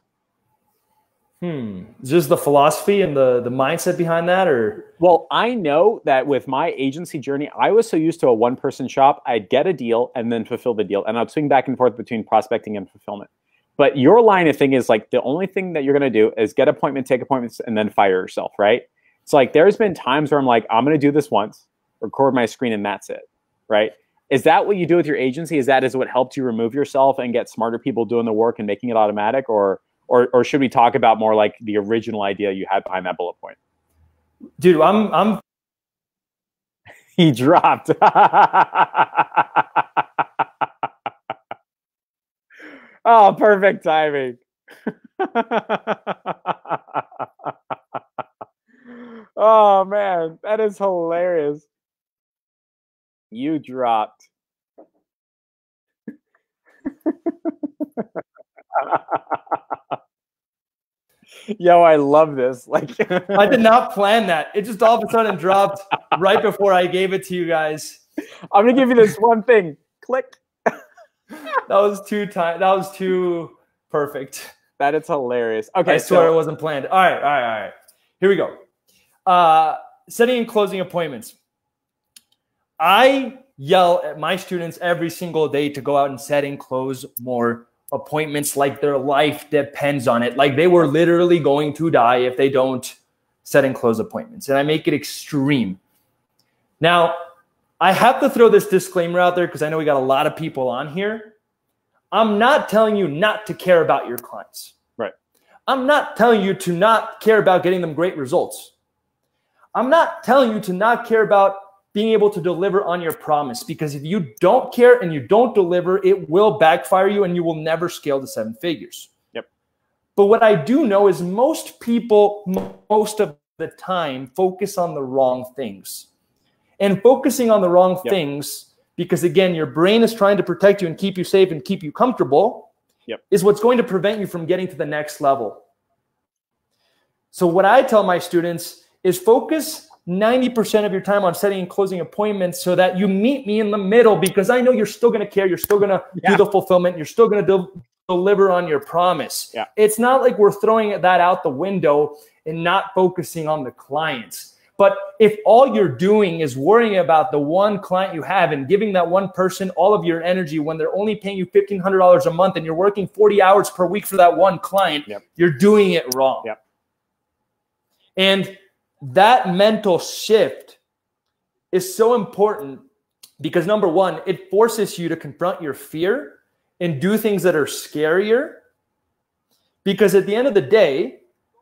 Hmm. Just the philosophy and the, the mindset behind that, or? Well, I know that with my agency journey, I was so used to a one-person shop. I'd get a deal and then fulfill the deal. And I'd swing back and forth between prospecting and fulfillment. But your line of thing is like, the only thing that you're going to do is get appointment, take appointments, and then fire yourself, right? It's like, there's been times where I'm like, I'm going to do this once, record my screen, and that's it, right? Is that what you do with your agency? Is that is what helped you remove yourself and get smarter people doing the work and making it automatic? Or or, or should we talk about more like the original idea you had behind that bullet point? Dude, I'm... I'm... He dropped. Oh, perfect timing. Oh, man, that is hilarious. You dropped. Yo, I love this. Like, I did not plan that. It just all of a sudden dropped right before I gave it to you guys. I'm gonna give you this one thing. Click. That was too time. That was too perfect. That is hilarious. Okay, I swear so it wasn't planned. All right, all right, all right. Here we go. Uh, setting and closing appointments. I yell at my students every single day to go out and set and close more appointments, like their life depends on it. Like they were literally going to die if they don't set and close appointments. And I make it extreme. Now, I have to throw this disclaimer out there because I know we got a lot of people on here. I'm not telling you not to care about your clients. Right. I'm not telling you to not care about getting them great results. I'm not telling you to not care about being able to deliver on your promise, because if you don't care and you don't deliver, it will backfire you and you will never scale to seven figures. Yep. But what I do know is most people, most of the time, focus on the wrong things. And focusing on the wrong yep. things, because again, your brain is trying to protect you and keep you safe and keep you comfortable, yep. is what's going to prevent you from getting to the next level. So what I tell my students is focus ninety percent of your time on setting and closing appointments so that you meet me in the middle, because I know you're still going to care. You're still going to yeah. do the fulfillment. You're still going to del deliver on your promise. Yeah. It's not like we're throwing that out the window and not focusing on the clients. But if all you're doing is worrying about the one client you have and giving that one person all of your energy when they're only paying you fifteen hundred dollars a month and you're working forty hours per week for that one client, yep. you're doing it wrong. Yep. And that mental shift is so important because, number one, it forces you to confront your fear and do things that are scarier. Because at the end of the day,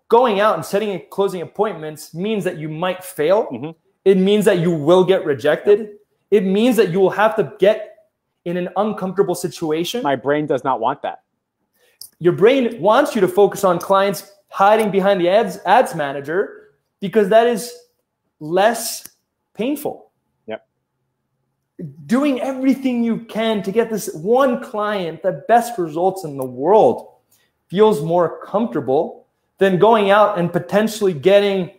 going out and setting and closing appointments means that you might fail. Mm-hmm. It means that you will get rejected. It means that you will have to get in an uncomfortable situation. My brain does not want that. Your brain wants you to focus on clients hiding behind the ads, ads manager, because that is less painful. Yep. Doing everything you can to get this one client the best results in the world feels more comfortable than going out and potentially getting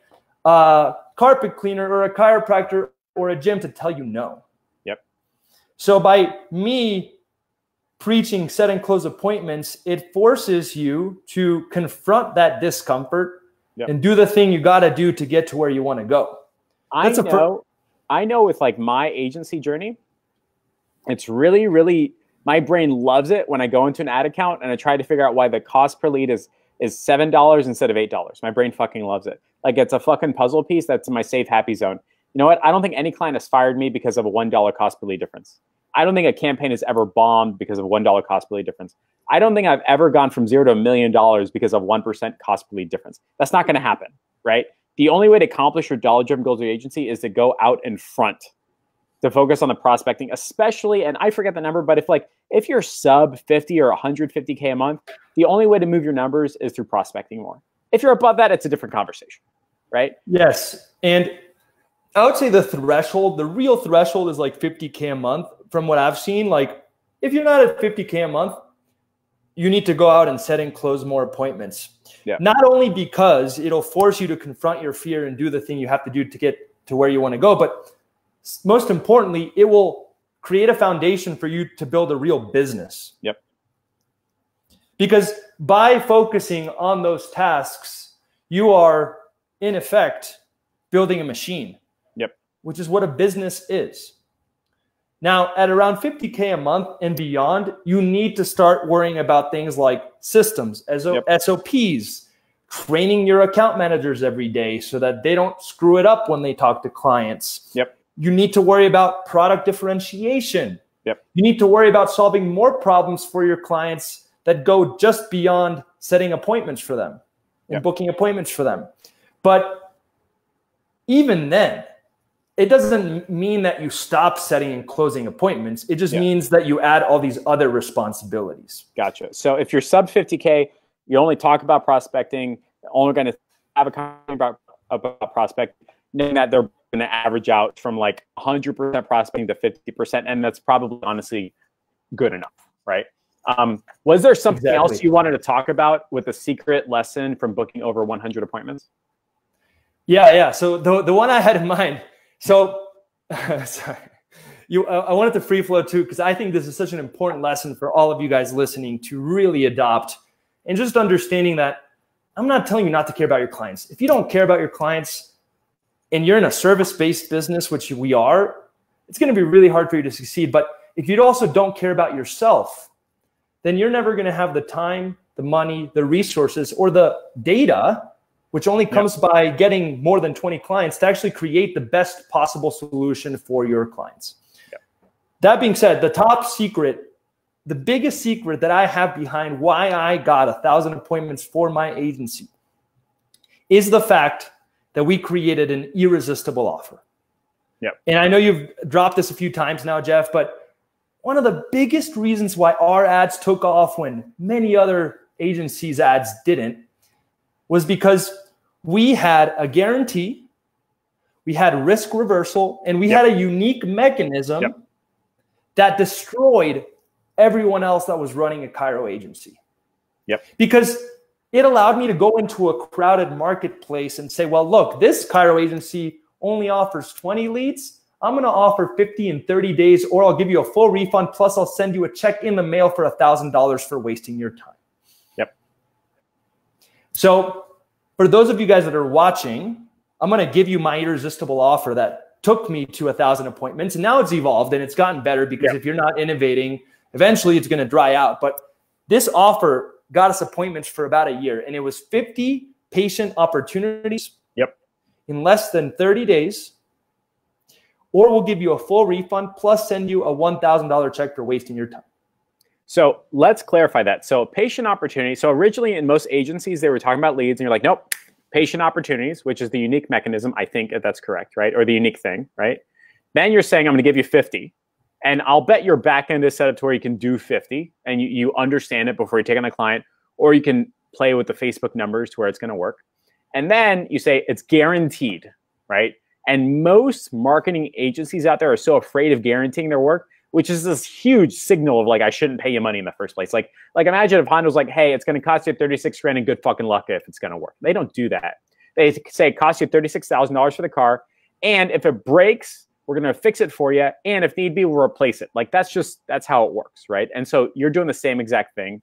a carpet cleaner or a chiropractor or a gym to tell you no. Yep. So by me preaching set and close appointments, it forces you to confront that discomfort yep. and do the thing you got to do to get to where you want to go. That's I know. I know with like my agency journey, it's really, really, my brain loves it when I go into an ad account and I try to figure out why the cost per lead is is seven dollars instead of eight dollars. My brain fucking loves it. Like it's a fucking puzzle piece that's in my safe, happy zone. You know what? I don't think any client has fired me because of a one dollar cost per lead difference. I don't think a campaign has ever bombed because of one dollar cost per lead difference. I don't think I've ever gone from zero to a million dollars because of one percent cost per lead difference. That's not going to happen, right? The only way to accomplish your dollar-driven goals of your agency is to go out in front, to focus on the prospecting, especially, and I forget the number, but if like if you're sub fifty or one hundred fifty K a month, the only way to move your numbers is through prospecting more. If you're above that, it's a different conversation, right? Yes, and I would say the threshold, the real threshold is like fifty K a month. From what I've seen, like if you're not at fifty K a month, you need to go out and set and close more appointments. Yeah. Not only because it'll force you to confront your fear and do the thing you have to do to get to where you want to go, but most importantly, it will create a foundation for you to build a real business. Yep. Because by focusing on those tasks, you are in effect building a machine. Yep. Which is what a business is. Now, at around fifty K a month and beyond, you need to start worrying about things like systems, S O Ps, training your account managers every day so that they don't screw it up when they talk to clients. Yep. You need to worry about product differentiation. Yep. You need to worry about solving more problems for your clients that go just beyond setting appointments for them and yep. booking appointments for them. But even then, it doesn't mean that you stop setting and closing appointments. It just yeah. means that you add all these other responsibilities. Gotcha. So if you're sub fifty K, you only talk about prospecting, you're only going to have a conversation about, about prospecting, knowing that they're going to average out from like one hundred percent prospecting to fifty percent. And that's probably honestly good enough, right? Um, was there something exactly. else you wanted to talk about with a secret lesson from booking over one hundred appointments? Yeah, yeah. So the, the one I had in mind, So, sorry, you, uh, I wanted to free flow too, because I think this is such an important lesson for all of you guys listening to really adopt, and just understanding that I'm not telling you not to care about your clients. If you don't care about your clients and you're in a service-based business, which we are, it's going to be really hard for you to succeed. But if you also don't care about yourself, then you're never going to have the time, the money, the resources, or the data, which only comes yep. by getting more than twenty clients, to actually create the best possible solution for your clients. Yep. That being said, the top secret, the biggest secret that I have behind why I got a thousand appointments for my agency is the fact that we created an irresistible offer. Yep. And I know you've dropped this a few times now, Jeff, but one of the biggest reasons why our ads took off when many other agencies' ads didn't was because we had a guarantee, we had risk reversal, and we yep. had a unique mechanism yep. that destroyed everyone else that was running a Cairo agency. Yep. Because it allowed me to go into a crowded marketplace and say, well, look, this Cairo agency only offers twenty leads. I'm going to offer fifty in thirty days, or I'll give you a full refund, plus I'll send you a check in the mail for one thousand dollars for wasting your time. So for those of you guys that are watching, I'm going to give you my irresistible offer that took me to a thousand appointments. And now it's evolved and it's gotten better, because yep. if you're not innovating, eventually it's going to dry out. But this offer got us appointments for about a year, and it was fifty patient opportunities yep. in less than thirty days, or we'll give you a full refund plus send you a one thousand dollar check for wasting your time. So let's clarify that. So patient opportunity. So originally in most agencies, they were talking about leads and you're like, nope, patient opportunities, which is the unique mechanism. I think if that's correct, right? Or the unique thing, right? Then you're saying, I'm going to give you fifty. And I'll bet your back end is set up to where you can do fifty and you, you understand it before you take on a client, or you can play with the Facebook numbers to where it's going to work. And then you say it's guaranteed, right? And most marketing agencies out there are so afraid of guaranteeing their work which is this huge signal of like, I shouldn't pay you money in the first place. Like, like imagine if Honda was like, hey, it's going to cost you thirty-six grand and good fucking luck if it's going to work. They don't do that. They say it costs you thirty-six thousand dollars for the car. And if it breaks, we're going to fix it for you. And if need be, we'll replace it. Like, that's just, that's how it works, right? And so you're doing the same exact thing.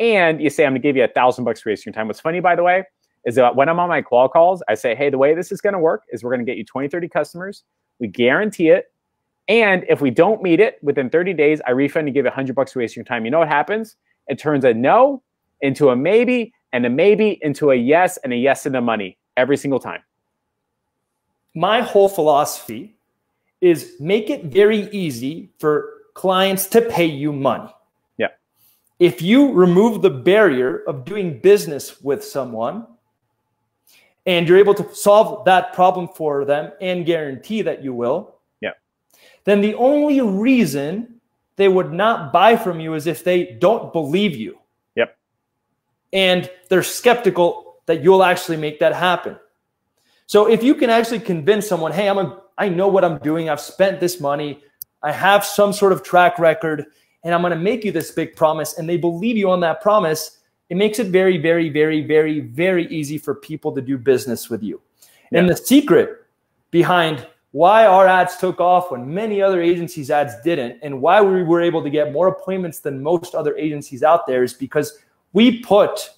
And you say, I'm going to give you a thousand bucks for wasting your time. What's funny, by the way, is that when I'm on my qual calls, I say, hey, the way this is going to work is we're going to get you twenty, thirty customers. We guarantee it. And if we don't meet it within thirty days, I refund and give you a hundred bucks for wasting your time. You know what happens? It turns a no into a maybe, and a maybe into a yes, and a yes into money every single time. My whole philosophy is make it very easy for clients to pay you money. Yeah. If you remove the barrier of doing business with someone, and you're able to solve that problem for them and guarantee that you will, yeah, then the only reason they would not buy from you is if they don't believe you. Yep. And they're skeptical that you'll actually make that happen. So if you can actually convince someone, hey, I'm a, I know what I'm doing, I've spent this money, I have some sort of track record, and I'm gonna make you this big promise, and they believe you on that promise, it makes it very, very, very, very, very easy for people to do business with you. Yeah. And the secret behind why our ads took off when many other agencies' ads didn't, and why we were able to get more appointments than most other agencies out there, is because we put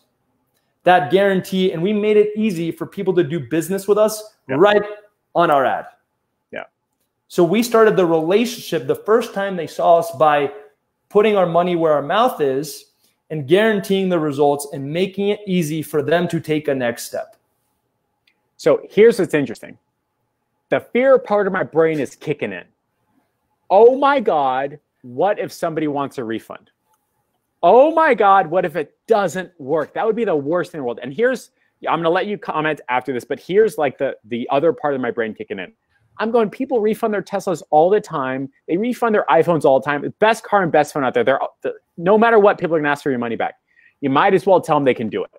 that guarantee and we made it easy for people to do business with us, yeah, right on our ad. Yeah. So we started the relationship the first time they saw us by putting our money where our mouth is and guaranteeing the results and making it easy for them to take a next step. So here's what's interesting. The fear part of my brain is kicking in. Oh my God, what if somebody wants a refund? Oh my God, what if it doesn't work? That would be the worst thing in the world. And here's, I'm gonna let you comment after this, but here's like the, the other part of my brain kicking in. I'm going, people refund their Teslas all the time. They refund their iPhones all the time. The best car and best phone out there. They're, no matter what, people are gonna ask for your money back. You might as well tell them they can do it.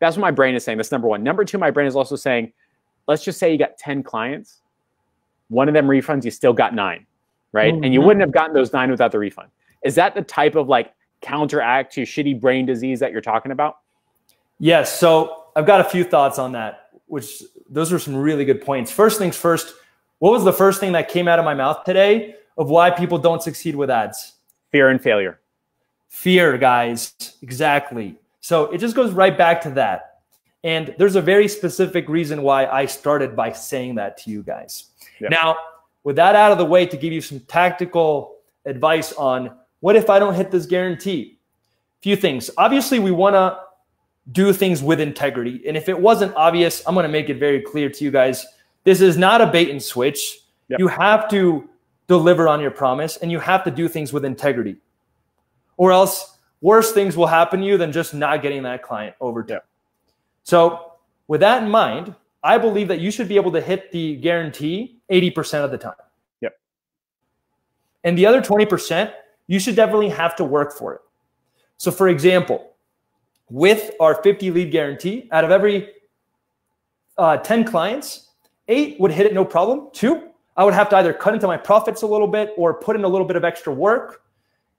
That's what my brain is saying. That's number one. Number two, my brain is also saying, let's just say you got ten clients. One of them refunds, you still got nine, right? Mm-hmm. And you wouldn't have gotten those nine without the refund. Is that the type of like counteract to shitty brain disease that you're talking about? Yes, so I've got a few thoughts on that, which those are some really good points. First things first, what was the first thing that came out of my mouth today of why people don't succeed with ads? Fear and failure. Fear, guys, exactly. So it just goes right back to that. And there's a very specific reason why I started by saying that to you guys. Yep. Now, with that out of the way, to give you some tactical advice on what if I don't hit this guarantee? Few things. Obviously, we want to do things with integrity. And if it wasn't obvious, I'm going to make it very clear to you guys. This is not a bait and switch. Yep. You have to deliver on your promise and you have to do things with integrity, or else worse things will happen to you than just not getting that client over time. Yep. So with that in mind, I believe that you should be able to hit the guarantee eighty percent of the time. Yep. And the other twenty percent, you should definitely have to work for it. So for example, with our fifty lead guarantee, out of every uh, ten clients, eight would hit it no problem. Two, I would have to either cut into my profits a little bit or put in a little bit of extra work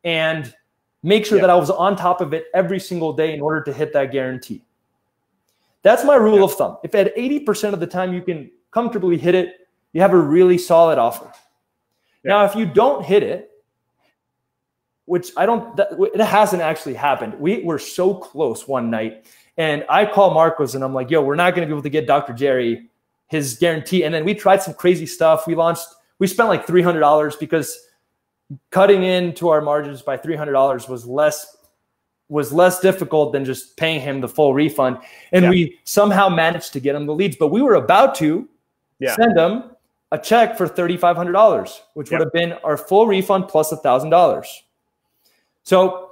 and make sure, yeah, that I was on top of it every single day in order to hit that guarantee. That's my rule, yeah, of thumb. If at eighty percent of the time you can comfortably hit it, you have a really solid offer. Yeah. Now, if you don't hit it, which I don't, that, it hasn't actually happened. We were so close one night and I call Marcos and I'm like, yo, we're not going to be able to get Doctor Jerry his guarantee. And then we tried some crazy stuff. We launched, we spent like three hundred dollars because cutting into our margins by three hundred dollars was less, was less difficult than just paying him the full refund. And yeah, we somehow managed to get him the leads, but we were about to, yeah, send him a check for three thousand five hundred dollars, which, yeah, would have been our full refund plus a thousand dollars. So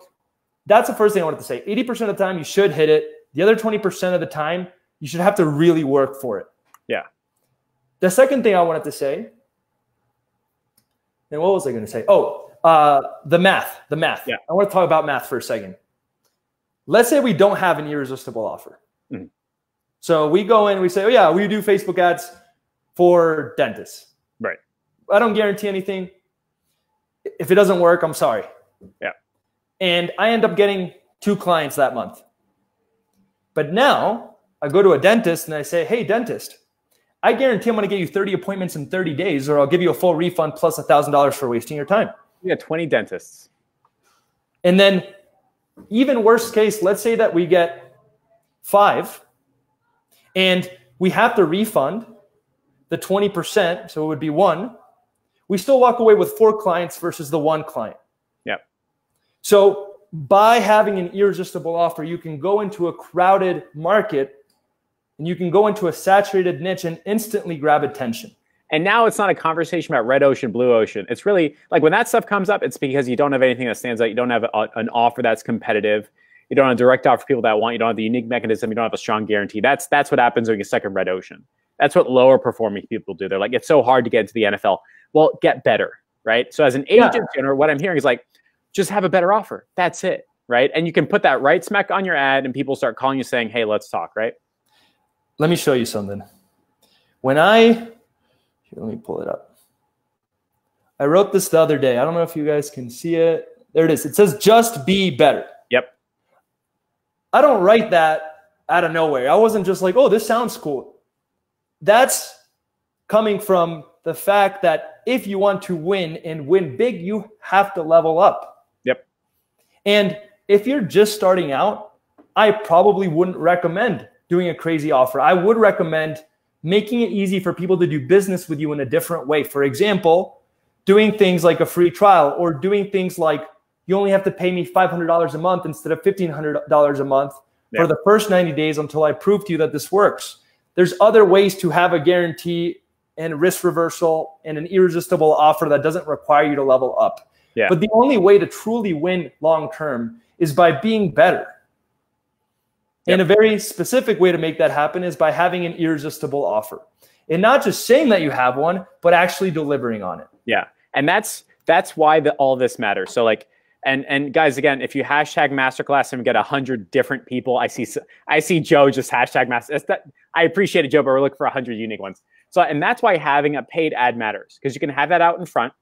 that's the first thing I wanted to say. eighty percent of the time you should hit it. The other twenty percent of the time, you should have to really work for it. Yeah. The second thing I wanted to say, and what was I going to say? Oh, uh, the math, the math. Yeah. I want to talk about math for a second. Let's say we don't have an irresistible offer. Mm-hmm. So we go in and we say, oh yeah, we do Facebook ads for dentists. Right. I don't guarantee anything. if it doesn't work, I'm sorry. Yeah. And I end up getting two clients that month. But now I go to a dentist and I say, hey, dentist, I guarantee I'm going to get you thirty appointments in thirty days, or I'll give you a full refund plus one thousand dollars for wasting your time. You got twenty dentists. And then even worst case, let's say that we get five and we have to refund the twenty percent, so it would be one. We still walk away with four clients versus the one client. Yeah. So by having an irresistible offer, you can go into a crowded market and you can go into a saturated niche and instantly grab attention. And now it's not a conversation about red ocean, blue ocean. It's really like when that stuff comes up, it's because you don't have anything that stands out. You don't have a, an offer that's competitive. You don't have a direct offer for people that want. You don't have the unique mechanism. You don't have a strong guarantee. That's that's what happens when you get stuck in red ocean. That's what lower performing people do. They're like, it's so hard to get into the N F L. Well, get better, right? So as an agent yeah. general, what I'm hearing is like, just have a better offer. That's it, right? And you can put that right smack on your ad and people start calling you saying, hey, let's talk, right? Let me show you something. When I... Let me pull it up. I wrote this the other day. I don't know if you guys can see it. There it is. It says, just be better. Yep. I don't write that out of nowhere. I wasn't just like, oh, this sounds cool. That's coming from the fact that if you want to win and win big, you have to level up. Yep. And if you're just starting out, I probably wouldn't recommend doing a crazy offer. I would recommend making it easy for people to do business with you in a different way. For example, doing things like a free trial, or doing things like you only have to pay me five hundred dollars a month instead of fifteen hundred dollars a month yeah. for the first ninety days until I prove to you that this works. There's other ways to have a guarantee and risk reversal and an irresistible offer that doesn't require you to level up. Yeah. But the only way to truly win long-term is by being better. Yep. And a very specific way to make that happen is by having an irresistible offer, and not just saying that you have one, but actually delivering on it. Yeah. And that's, that's why the, all this matters. So like, and, and guys, again, if you hashtag masterclass and get a hundred different people, I see, I see Joe just hashtag master. That, I appreciate it, Joe, but we're looking for a hundred unique ones. So, and that's why having a paid ad matters, because you can have that out in front.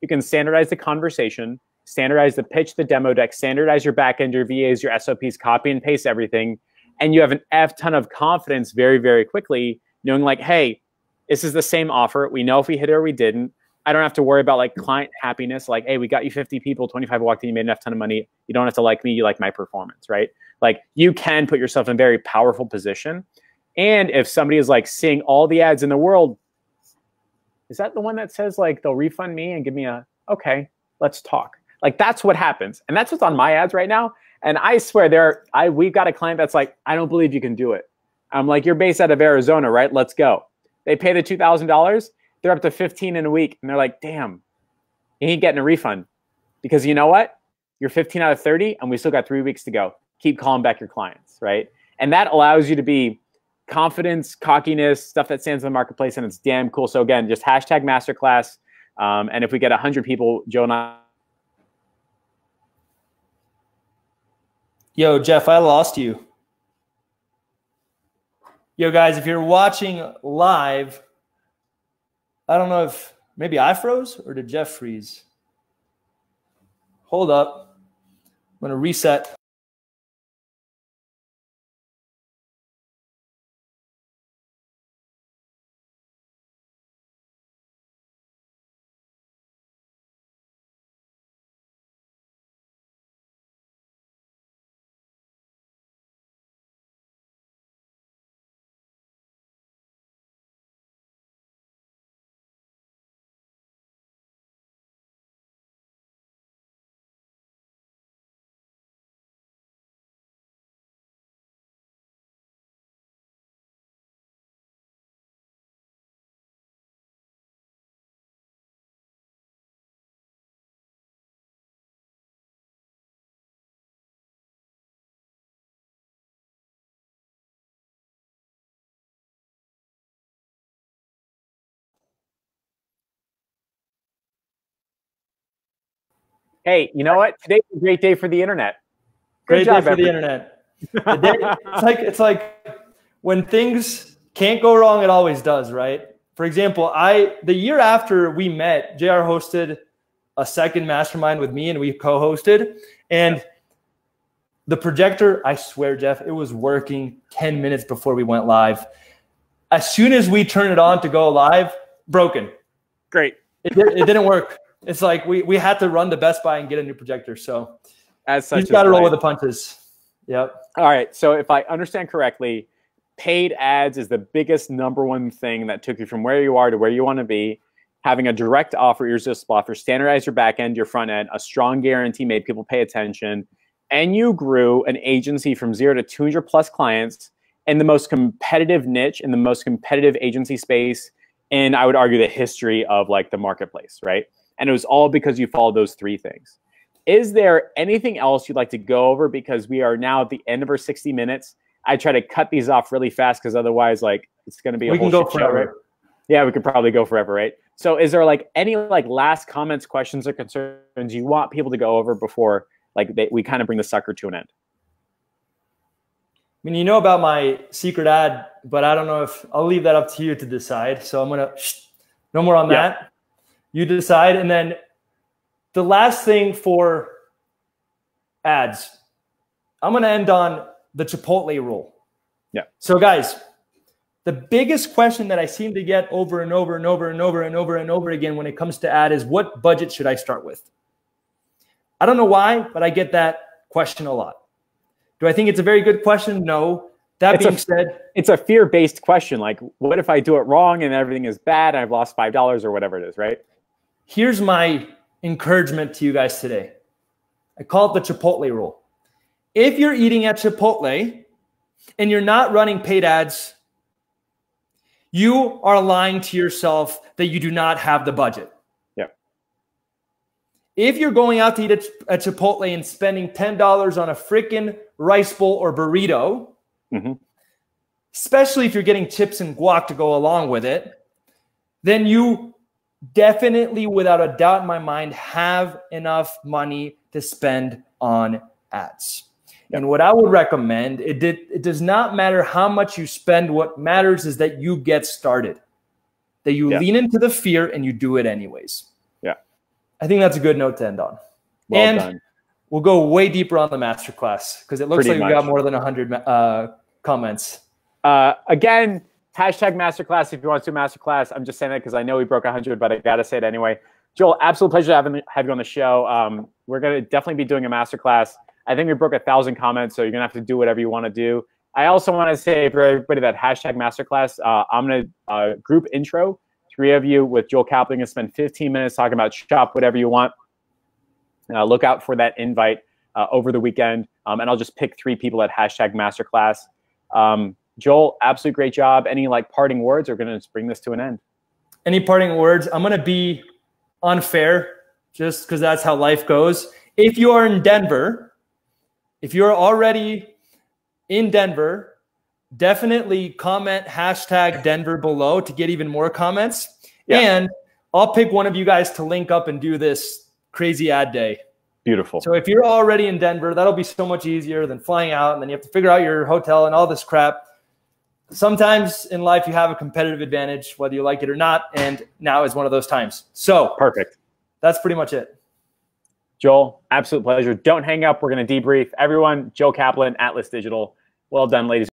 You can standardize the conversation, standardize the pitch, the demo deck, standardize your backend, your V As, your S O Ps, copy and paste everything. And you have an F ton of confidence very, very quickly, knowing like, hey, this is the same offer. We know if we hit it or we didn't. I don't have to worry about like client happiness. Like, hey, we got you fifty people, twenty-five walked in, you made an F ton of money. You don't have to like me, you like my performance, right? Like you can put yourself in a very powerful position. And if somebody is like seeing all the ads in the world, is that the one that says like, they'll refund me and give me a, okay, let's talk. Like that's what happens. And that's what's on my ads right now. And I swear there, are, I we've got a client that's like, I don't believe you can do it. I'm like, you're based out of Arizona, right? Let's go. They pay the two thousand dollars. They're up to fifteen in a week. And they're like, damn, you ain't getting a refund. Because you know what? You're fifteen out of thirty and we still got three weeks to go. Keep calling back your clients, right? And that allows you to be confidence, cockiness, stuff that stands in the marketplace, and it's damn cool. So again, just hashtag masterclass. Um, and if we get a hundred people, Joe and I... Yo, Jeff, I lost you. Yo, guys, if you're watching live, I don't know if maybe I froze or did Jeff freeze? Hold up. I'm going to reset. Hey, you know what? Today's a great day for the internet. Great, great job, day for everybody. The internet. The day, it's like it's like when things can't go wrong, it always does, right? For example, I the year after we met, J R hosted a second mastermind with me, and we co-hosted. And the projector, I swear, Jeff, it was working ten minutes before we went live. As soon as we turned it on to go live, broken. Great. It, it didn't work. It's like we, we had to run to Best Buy and get a new projector. So as such, you've got to roll with the punches. Yep. All right. So if I understand correctly, paid ads is the biggest number one thing that took you from where you are to where you want to be. Having a direct offer, irresistible offer, standardize your back end, your front end, a strong guarantee made people pay attention. And you grew an agency from zero to two hundred plus clients in the most competitive niche, in the most competitive agency space, and I would argue the history of like the marketplace, right? And it was all because you followed those three things. Is there anything else you'd like to go over? Because we are now at the end of our sixty minutes. I try to cut these off really fast because otherwise, like, it's going to be a we whole can go forever. Show, right? Yeah, we could probably go forever, right? So is there like any like last comments, questions, or concerns you want people to go over before like they, we kind of bring the sucker to an end? I mean, you know about my secret ad, but I don't know if I'll leave that up to you to decide. So I'm going to no more on that. Yeah. You decide. And then the last thing for ads, I'm going to end on the Chipotle rule. Yeah. So guys, the biggest question that I seem to get over and over and over and over and over and over again when it comes to ad is, what budget should I start with? I don't know why, but I get that question a lot. Do I think it's a very good question? No. That it's being a, said, it's a fear-based question. Like, what if I do it wrong and everything is bad and I've lost five dollars or whatever it is, right? Here's my encouragement to you guys today. I call it the Chipotle rule. If you're eating at Chipotle and you're not running paid ads, you are lying to yourself that you do not have the budget. Yeah. If you're going out to eat at Chipotle and spending ten dollars on a freaking rice bowl or burrito, mm-hmm. especially if you're getting chips and guac to go along with it, then you definitely, without a doubt in my mind, have enough money to spend on ads. Yep. And what I would recommend, it, did, it does not matter how much you spend. What matters is that you get started, that you yep. lean into the fear and you do it anyways. Yeah, I think that's a good note to end on. Well and done. We'll go way deeper on the masterclass because it looks Pretty like much. we got more than one hundred uh, comments. Uh, again, hashtag masterclass if you want to do masterclass. I'm just saying that because I know we broke one hundred, but I got to say it anyway. Joel, absolute pleasure to have, him, have you on the show. Um, we're going to definitely be doing a masterclass. I think we broke one thousand comments, so you're going to have to do whatever you want to do. I also want to say for everybody that hashtag masterclass, uh, I'm going to uh, group intro three of you with Joel Kaplan and spend fifteen minutes talking about shop, whatever you want. Uh, look out for that invite uh, over the weekend, um, and I'll just pick three people at hashtag masterclass. Um, Joel, absolute great job. Any like parting words? Or going to bring this to an end? Any parting words? I'm going to be unfair just because that's how life goes. If you are in Denver, if you're already in Denver, definitely comment hashtag Denver below to get even more comments. Yeah. And I'll pick one of you guys to link up and do this crazy ad day. Beautiful. So if you're already in Denver, that'll be so much easier than flying out and then you have to figure out your hotel and all this crap. Sometimes in life you have a competitive advantage, whether you like it or not, and now is one of those times. So perfect. That's pretty much it. Joel, absolute pleasure. Don't hang up. We're going to debrief. Everyone, Joel Kaplan, Atlas Digital. Well done, ladies and